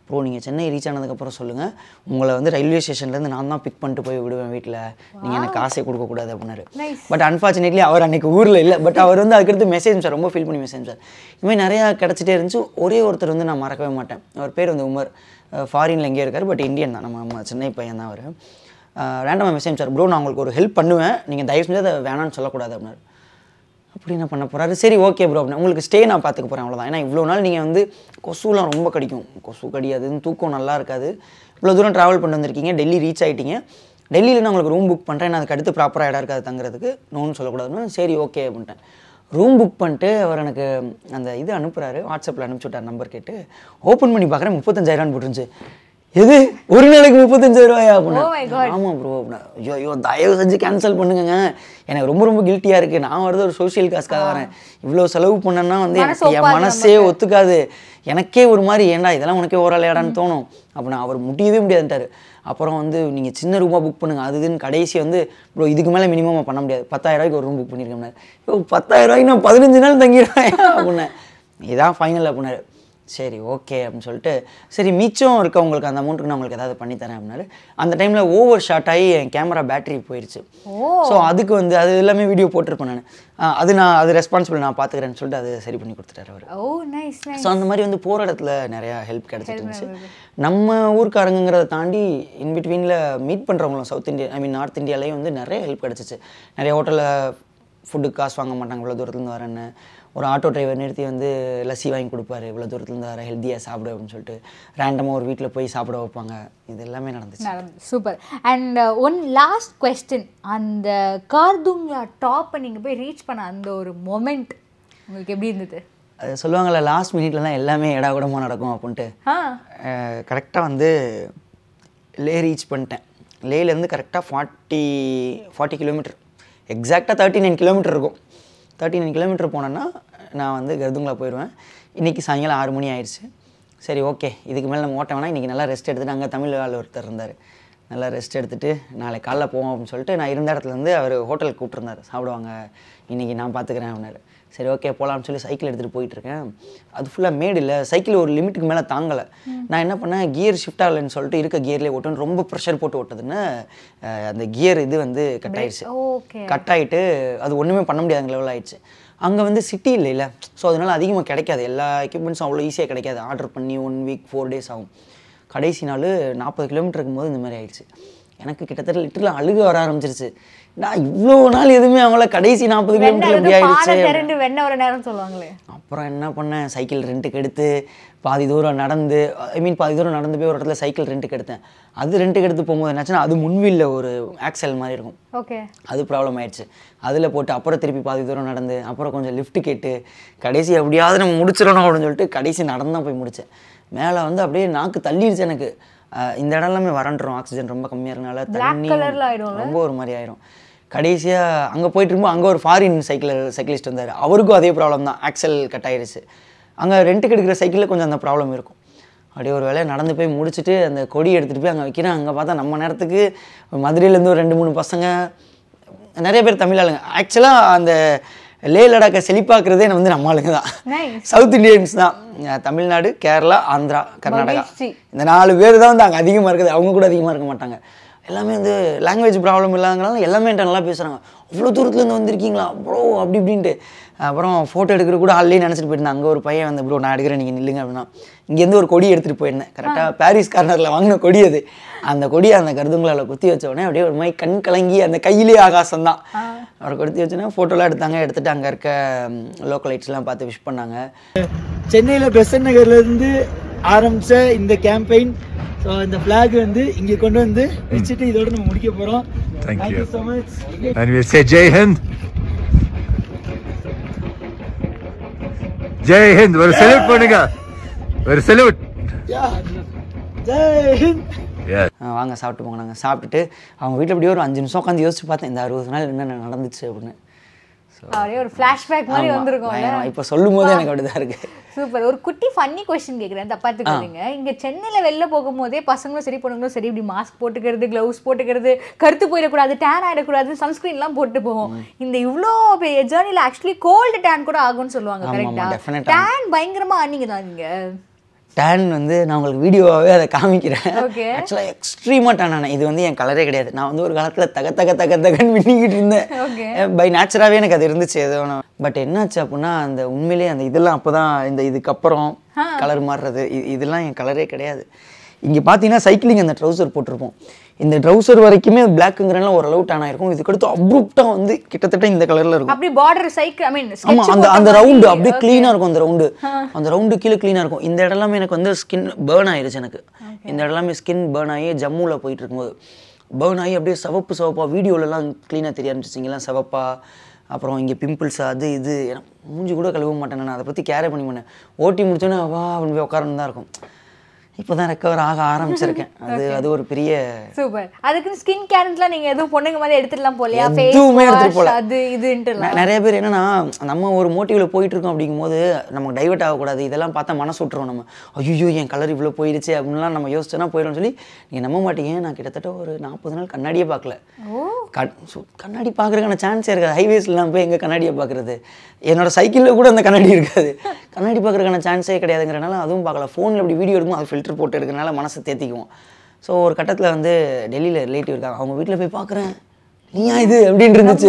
bro நீங்க சென்னை ரீச் ஆனதுக்கு அப்புறம் சொல்லுங்க உங்களை வந்து ரயில்வே ஸ்டேஷன்ல இருந்து நான் தான் பிக் பண்ணிட்டு போய் விடுவேன் வீட்ல நீங்க எனக்கு காசே கொடுக்க கூடாது அப்படினாரு பட் unfortunately அவர் அன்னைக்கு ஊர்ல இல்ல பட் அவர் வந்து அதுக்கு அடுத்து மெசேஜ் சார் ரொம்ப ஃபீல் பண்ணி மெசேஜ் சார் இமே நிறைய கடச்சிட்டே இருந்து ஒரே ஒருத்தர் வந்து நான் மறக்கவே மாட்டேன் அவர் பேர் வந்து உமர் ஃபாரின்ல எங்க இருக்காரு பட் இந்தியன் தான் நம்ம சென்னை பையன் தான் அவர் ரேண்டமா மெசேஜ் சார் bro நான் உங்களுக்கு ஒரு ஹெல்ப் பண்ணுவேன் நீங்க தயவு செஞ்சு அத வேணான்னு சொல்ல கூடாது அப்படினாரு அப்படி என்ன பண்ண போறாரு சரி ஓகே bro அப்படினா உங்களுக்கு ஸ்டே நான் பாத்துக்க போறேன் அவ்வளவுதான் ஏனா இவ்ளோ நாள் நீங்க வந்து கொசுலாம் ரொம்ப கடிக்கும் கொசு கடியாதுன்னு தூக்கம் நல்லா இருக்காது இவ்ளோ தூரம் டிராவல் பண்ணி வந்திருக்கீங்க டெல்லி ரீச் ஆயிட்டீங்க டெல்லில நான் உங்களுக்கு ரூம் புக் பண்றேன் நான் அதுக்கு அடுத்து ப்ராப்பரா இடம் இருக்காது தங்கிறதுக்கு நோன்னு சொல்ல கூடாதுன்னு சரி ஓகே அப்படின்ட்டேன் room book பண்ணிட்டு அவர் எனக்கு அந்த இது அனுப்புறாரு வாட்ஸ்அப்ல அனுப்பிச்சுட்டார் நம்பர் கேட்டு ஓபன் பண்ணி பார்க்கறேன் முப்பத்தி ஐயாயிரம் ரூபாய் போட்டுருந்துச்சு எது ஒரு நாளைக்கு முப்பத்தி ஐயாயிரம் ரூபாயா ஓ மை காட் ஆமா bro ஐயோ ஐயோ தயவு செஞ்சு கேன்சல் பண்ணுங்கங்க எனக்கு ரொம்ப ரொம்ப கில்ட்டியா இருக்கு நான் வரது ஒரு சோஷியல் காஸ்காக வரேன் இவ்ளோ செலவு பண்ணனா வந்து என் மனசே ஒத்துக்காது எனக்கே ஒரு மாதிரி ஏண்டா இதெல்லாம் உனக்கே ஓரலையாடான்னு தோணும் அப்ப நான் அவர் முடியவே முடியாதுன்றாரு அப்புறம் வந்து நீங்க சின்ன ரூமா புக் பண்ணுங்க அதுதின் கடைசி வந்து bro இதுக்கு மேல மினிமமா பண்ண முடியாது பத்தாயிரம் ரூபாய்க்கு ஒரு ரூம் புக் பண்ணிருக்கேன் ப்ரோ பத்தாயிரம் ரூபாய் நான் பதினஞ்சு நாள் தங்கிறேன் அப்படினா இதான் ஃபைனல் அப்படினாரு சரி ஓகே அப்படி சொல்லிட்டு சரி மீச்சோம் இருக்க உங்களுக்கு அந்த அமௌண்ட்க்கு நான் உங்களுக்கு ஏதாவது பண்ணி தரேன் அப்படினாரு அந்த டைம்ல ஓவர் ஷாட் ஆகி என் கேமரா பேட்டரி போயிருச்சு சோ அதுக்கு வந்து அது எல்லாமே வீடியோ போட்டுறேன் நான் அது நான் அது ரெஸ்பான்சிபிள் நான் பாத்துக்கறேன்னு சொல்லிட்டு அது சரி பண்ணி கொடுத்துட்டாரு அவர் ஓ நைஸ் நைஸ் சோ அந்த மாதிரி வந்து போற இடத்துல நிறைய ஹெல்ப் கிடைச்சிருந்துச்சு நம்ம ஊர்க்காரங்கங்கறத தாண்டி இன் बिटवीनல மீட் பண்றவங்க south India I mean north இந்தியாலயே வந்து நிறைய ஹெல்ப் கிடைச்சிச்சு நிறைய ஹோட்டல்ல ஃபுட் காசு வாங்க மாட்டாங்க இவ்வளவு தூரத்துல இருந்து வரேன்னு ஒரு ஆட்டோ டிரைவர் நிறுத்தி வந்து லஸ்ஸி வாங்கி கொடுப்பாரு இவ்வளோ தூரத்துல இருந்து வர ஹெல்தியா சாப்பிடு அப்படின்னு சொல்லிட்டு ரேண்டமா ஒரு வீட்டில் போய் சாப்பிட வைப்பாங்க இது எல்லாமே நடந்துச்சு super and one last question அந்த கார்துங்லா டாப் நீங்கள் போய் ரீச் பண்ண அந்த ஒரு மொமெண்ட் உங்களுக்கு எப்படி இருந்தது அது சொல்லுவாங்கல்ல லாஸ்ட் மினிட்லாம் எல்லாமே எடா கூடமாக நடக்கும் அப்படின்ட்டு கரெக்டாக வந்து லே ரீச் பண்ணிட்டேன் லேலேருந்து கரெக்டாக ஃபார்ட்டி ஃபார்ட்டி கிலோமீட்டர் எக்ஸாக்டாக தேர்ட்டி நைன் கிலோமீட்டர் இருக்கும் தேர்ட்டி நைன் கிலோமீட்டர் போனேன்னா நான் வந்து கர்துங்களா போயிடுவேன் இன்றைக்கி சாயங்காலம் ஆறு மணி ஆயிடுச்சு சரி ஓகே இதுக்கு மேலே நம்ம ஓட்ட வேணால் இன்றைக்கி நல்லா ரெஸ்ட் எடுத்துகிட்டு அங்கே தமிழ் ஆள் ஒருத்தர் இருந்தார் நல்லா ரெஸ்ட் எடுத்துகிட்டு நாளைக்கு காலைல போவோம் அப்படின்னு சொல்லிட்டு நான் இருந்த இடத்துலேருந்து அவர் ஹோட்டலுக்கு கூப்பிட்டுருந்தார் சாப்பிடுவாங்க இன்றைக்கி நான் பார்த்துக்கிறேன் அப்படின்னாரு சரி ஓகே போகலான்னு சொல்லி சைக்கிள் எடுத்துகிட்டு போயிட்டுருக்கேன் அது ஃபுல்லாக மேடு இல்லை சைக்கிள் ஒரு லிமிட்டுக்கு மேலே தாங்கலை நான் என்ன பண்ணேன் கியர் ஷிஃப்ட் ஆகலைன்னு சொல்லிட்டு இருக்க கியர்லேயே ஓட்டணும் ரொம்ப ப்ரெஷர் போட்டு ஓட்டதுன்னு அந்த கியர் இது வந்து கட் ஆகிடுச்சு கட் ஆகிட்டு அது ஒன்றுமே பண்ண முடியாத லெவல் ஆகிடுச்சு அங்கே வந்து சிட்டி இல்லை இல்லை ஸோ அதனால் அதிகமாக கிடைக்காது எல்லா எக்யூப்மெண்ட்ஸும் அவ்வளோ ஈஸியாக கிடைக்காது ஆர்டர் பண்ணி ஒன் வீக் ஃபோர் டேஸ் ஆகும் கடைசி நாள் நாற்பது கிலோமீட்டர் இருக்கும்போது இந்த மாதிரி ஆகிடுச்சு எனக்கு கிட்டத்தட்ட லிட்டரில் அழுக வர ஆரம்பிச்சிருச்சு நான் இவ்வளோ நாள் எதுவுமே அவங்கள கடைசி நாற்பது கிலோமீட்டர் அப்புறம் என்ன பண்ணேன் சைக்கிள் ரெண்ட்டுக்கு எடுத்து பாதி தூரம் நடந்து ஐ மீன் பாதி தூரம் நடந்து போய் ஒரு இடத்துல சைக்கிள் ரெண்ட்டுக்கு எடுத்தேன் அது ரெண்ட்டுக்கு எடுத்து போகும்போது என்னாச்சுன்னா அது முன்வீல்ல ஒரு ஆக்சல் மாதிரி இருக்கும் ஓகே அது ப்ராப்ளம் ஆயிடுச்சு அதில் போட்டு அப்புறம் திருப்பி பாதி தூரம் நடந்து அப்புறம் கொஞ்சம் லிஃப்ட் கேட்டு கடைசி எப்படியாவது நம்ம முடிச்சிடணும் அப்படின்னு சொல்லிட்டு கடைசி நடந்தான் போய் முடித்தேன் மேலே வந்து அப்படியே நாக்கு தள்ளிடுச்சு எனக்கு இந்த இடம் எல்லாமே வறண்டுரும் ஆக்சிஜன் ரொம்ப கம்மியாக இருக்கனால தண்ணி ரொம்ப ஒரு மாதிரி ஆயிரும் கடைசியாக அங்கே போயிட்டு இருக்கும்போது அங்கே ஒரு ஃபாரின் சைக்கிள் சைக்கிளிஸ்ட் வந்தார் அவருக்கும் அதே ப்ராப்ளம் தான் ஆக்சல் கட் ஆயிடுச்சு அங்கே ரெண்ட்டுக்கு எடுக்கிற சைக்கிளில் கொஞ்சம் அந்த ப்ராப்ளம் இருக்கும் அப்படியே ஒரு வேலையை நடந்து போய் முடிச்சுட்டு அந்த கொடி எடுத்துகிட்டு போய் அங்கே வைக்கிறேன் அங்கே பார்த்தா நம்ம நேரத்துக்கு மதுரையிலேருந்து ஒரு ரெண்டு மூணு பசங்க நிறைய பேர் தமிழ் ஆளுங்க ஆக்சுவலாக அந்த லே லடாக்கை செழிப்பாக்குறதே வந்து நம்ம ஆளுங்க தான் சவுத் இண்டியன்ஸ் தான் தமிழ்நாடு கேரளா ஆந்திரா கர்நாடகா இந்த நாலு பேர் தான் வந்து அங்கே அதிகமாக இருக்குது அவங்க கூட அதிகமாக இருக்க மாட்டாங்க எல்லாமே வந்து லாங்குவேஜ் ப்ராப்ளம் இல்லாதனால எல்லாமே என்கிட்ட நல்லா பேசுகிறாங்க அவ்வளோ தூரத்துலேருந்து வந்திருக்கீங்களா ப்ரோ அப்படி இப்படின்ட்டு அப்புறம் ஃபோட்டோ எடுக்கிற கூட ஆல்ரெடி நினச்சிட்டு போயிருந்தேன் அங்கே ஒரு பையன் வந்து ப்ரோ நான் எடுக்கிறேன் நீங்கள் நில்லுங்க அப்படின்னா இங்கேருந்து ஒரு கொடி எடுத்துகிட்டு போயிருந்தேன் கரெக்டாக பாரிஸ் கார்னரில் வாங்கின கொடி அது அந்த கொடியை அந்த கர்துங்களாவில் குத்தி வச்சோடனே அப்படியே ஒரு மாதிரி கண் கலங்கி அந்த கையிலே ஆகாசம் தான் அவரை குத்தி வச்சோன்னா ஃபோட்டோலாம் எடுத்தாங்க எடுத்துகிட்டு அங்கே இருக்க லோக்கலைட்ஸ்லாம் பார்த்து விஷ் பண்ணாங்க சென்னையில் பெசன்ட் நகர்லேருந்து ஆரம்பித்த இந்த கேம்பெயின் ஸோ இந்த ஃப்ளாக் வந்து இங்கே கொண்டு வந்து வச்சுட்டு இதோட நம்ம முடிக்க போகிறோம் thank you so much and we say Jai Hind Jai Hind ஒரு சல்யூட் பண்ணுங்க ஒரு சல்யூட் ஜெய் ஹிந்த் வாங்க சாப்பிட்டு போங்க நாங்கள் சாப்பிட்டுட்டு அவங்க வீட்டில் அப்படியே ஒரு அஞ்சு நிமிஷம் உட்காந்து யோசிச்சு பார்த்தேன் இந்த அறுபது நாள் என்ன நடந்துச்சு அப்படின்னு அப்படியே ஒரு ஃப்ளாஷ்பேக் மாதிரி வந்திருக்கோம் இப்போ சொல்லும் போது எனக்கு அப்படிதான் இருக்கு சூப்பர் ஒரு குட்டி ஃபன்னி கொஸ்டின் கேட்குறேன் தப்பா எடுத்துக்காதீங்க இங்கே சென்னையில் வெளில போகும்போதே பசங்களும் சரி பொண்ணுங்களும் சரி இப்படி மாஸ்க் போட்டுக்கிறது க்ளவுஸ் போட்டுக்கிறது கருத்து போயிடக்கூடாது டேன் ஆகிடக்கூடாது சன்ஸ்க்ரீன்லாம் போட்டு போவோம் இந்த இவ்வளோ பெரிய ஜேர்னியில் ஆக்சுவலி கோல்டு டேன் கூட ஆகும்னு சொல்லுவாங்க கரெக்டாக டேன் பயங்கரமாக ஆனீங்க தான் நீங்கள் டேன் வந்து நான் உங்களுக்கு வீடியோவாகவே அதை காமிக்கிறேன் ஆக்சுவலாக எக்ஸ்ட்ரீமாக டேன் ஆனேன் இது வந்து என் கலரே கிடையாது நான் வந்து ஒரு காலத்தில் தக தக தக தகன்னு மின்னிக்கிட்டு இருந்தேன் பை நேச்சுராகவே எனக்கு அது இருந்துச்சு எதோ பட் என்னாச்சு அப்படின்னா அந்த உண்மையிலேயே அந்த இதெல்லாம் அப்போ தான் இந்த இதுக்கப்புறம் கலர் மாறுறது இது இதெல்லாம் என் கலரே கிடையாது இங்கே பார்த்தீங்கன்னா சைக்கிளிங் அந்த ட்ரௌசர் போட்டிருப்போம் இந்த ட்ரௌசர் வரைக்குமே பிளாக்குங்கிறனால ஓரளவு டேன் ஆகிருக்கும் இதுக்கடுத்து அப்ரூப்டாக வந்து கிட்டத்தட்ட இந்த கலரில் இருக்கும் அப்படி பார்டர் சைக்கிள் ஐ மீன் ஆமாம் அந்த அந்த ரவுண்டு அப்படியே க்ளீனாக இருக்கும் அந்த ரவுண்டு அந்த ரவுண்டு கீழே க்ளீனாக இருக்கும் இந்த இடம்லாமே எனக்கு வந்து ஸ்கின் பேர்ன் ஆயிடுச்சு எனக்கு இந்த இடம்லாமே ஸ்கின் பேர்ன் ஆகி ஜம்முவில் போயிட்டு இருக்கும்போது பேர்ன் ஆகி அப்படியே சிவப்பு சிவப்பாக வீடியோலலாம் க்ளீனாக தெரிய ஆரம்பிச்சிச்சிங்கலாம் சிவப்பாக அப்புறம் இங்க பிம்பிள்ஸ் அது இது மூஞ்சி கூட கழுவ மாட்டேன் நான் அத பத்தி கேர் பண்ணி பண்ணேன் ஓட்டி முடிச்சேனா வா அப்படியே உட்கார்ந்து தான் இருக்கும் இப்போதான் ரெக்கவர் ஆக ஆரம்பிச்சிருக்கேன் அது அது ஒரு பெரிய சூப்பர் அதுக்கு ஸ்கின் கேர்லாம் நீங்க ஏதோ பொண்ணுங்க மாதிரி எடுத்துறலாம் போலயா ஃபேஸ் அது இதுன்றலாம் நிறைய பேர் என்னன்னா நம்ம ஒரு மோட்டிவ்ல போயிட்டு இருக்கோம் அப்படிங்கும்போது நமக்கு டைவர்ட் ஆக கூடாது இதெல்லாம் பார்த்தா மனசு உட்றோம் நம்ம ஐயோ என் கலர் இவ்ளோ போயிடுச்சு அப்படிலாம் நம்ம யோசிச்சனா போயிடும்னு சொல்லி நீங்க நம்ப மாட்டீங்க நான் கிட்டத்தட்ட ஒரு நாற்பது நாள் கண்ணாடியே பார்க்கல கண்ணாடி பார்க்கறதுக்கான சான்ஸே இருக்காது ஹைவேஸ்லாம் போய் எங்க கண்ணாடியே பார்க்கிறது என்னோட சைக்கிள்ல கூட அந்த கண்ணாடி இருக்காது கண்ணாடி பார்க்கறதுக்கான சான்ஸே கிடையாதுங்கறனால அதுவும் பார்க்கல போன்ல அப்படி வீடியோ எடுக்கும் அது So, I ஒரு கட்டத்துல வந்து டெல்லில ரிலேட்டிவ் இருக்காங்க அவங்க வீட்ல போய் பார்க்கறேன் நீயா இது அப்படி இருந்துச்சு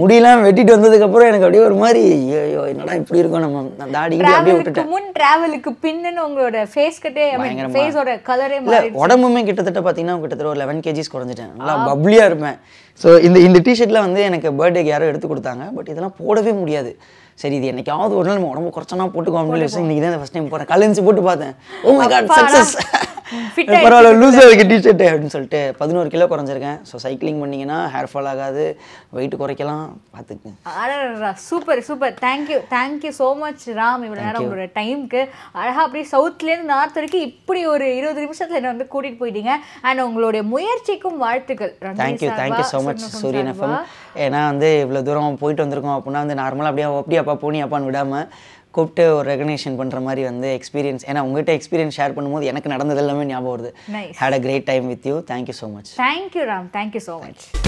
முடியலாம் வெட்டிட்டு வந்ததுக்கு அப்புறம் எனக்கு அப்படியே ஒரு மாதிரி ஐயோ என்னடா இப்படி இருக்கோம் நம்ம தாடி கிடி அப்படியே விட்டுட்டேன் முன் டிராவலுக்கு பின்னன உங்களோட ஃபேஸ் கட்டே ஐ மீன் ஃபேஸோட கலரே மாறிடுச்சு உடம்புமே கிட்டத்தட்ட பாத்தீங்கன்னா கிட்டத்தட்ட ஒரு eleven kgs குறஞ்சிட்டேன் நல்லா பப்ளியா இருப்பேன் சோ இந்த இந்த டி-ஷர்ட்ல வந்து எனக்கு பர்த்டேக்கு யாரோ எடுத்து கொடுத்தாங்க பட் இதெல்லாம் போடவே முடியாது சரி இது என்னைக்காவது ஒரு நாள் நம்ம உடம்பு குறச்சனா போட்டு காம்பளி விஷயம் இன்னைக்கு தான் ஃபர்ஸ்ட் டைம் போறேன் கலென்ஸ் போட்டு பார்த்தேன் oh my god success fit ஆயிடுச்சு பரவால லூசா இருக்க டி-ஷர்ட் அப்படினு சொல்லிட்டு eleven kg குறஞ்சிருக்கேன் சோ சைக்கிளிங் பண்ணீங்கனா ஹேர் ஃபால் ஆகாது weight குறைக்கலாம் பாத்துக்கங்க ஆரரா super super thank you thank you so much Ram இவ்வளவு நேரம் உங்களோட டைம்க்கு அழகா அப்படியே சவுத்ல இருந்து நார்த் வரைக்கும் இப்படி ஒரு twenty நிமிஷத்துல என்ன வந்து கூட்டிட்டு போய்டிங்க அண்ட் உங்களுடைய முயற்சிக்கும் வாழ்த்துக்கள் thank you thank you so much Suryan FM ஏனா வந்து இவ்வளவு தூரம் போயிட்டு வந்திருக்கோம் அப்பனா வந்து நார்மலா அப்படியே அப்படியே அப்பா போனி அப்பான் விடாம கூப்பிட்டு ஒரு ரெகக்னேஷன் பண்ற மாதிரி வந்து எக்ஸ்பீரியன்ஸ் ஏன்னா உங்ககிட்ட எக்ஸ்பீரியன்ஸ் ஷேர் பண்ணும்போது எனக்கு நடந்தது எல்லாமே ஞாபகம் வருது had a great time with you thank you so much thank you ram thank you so much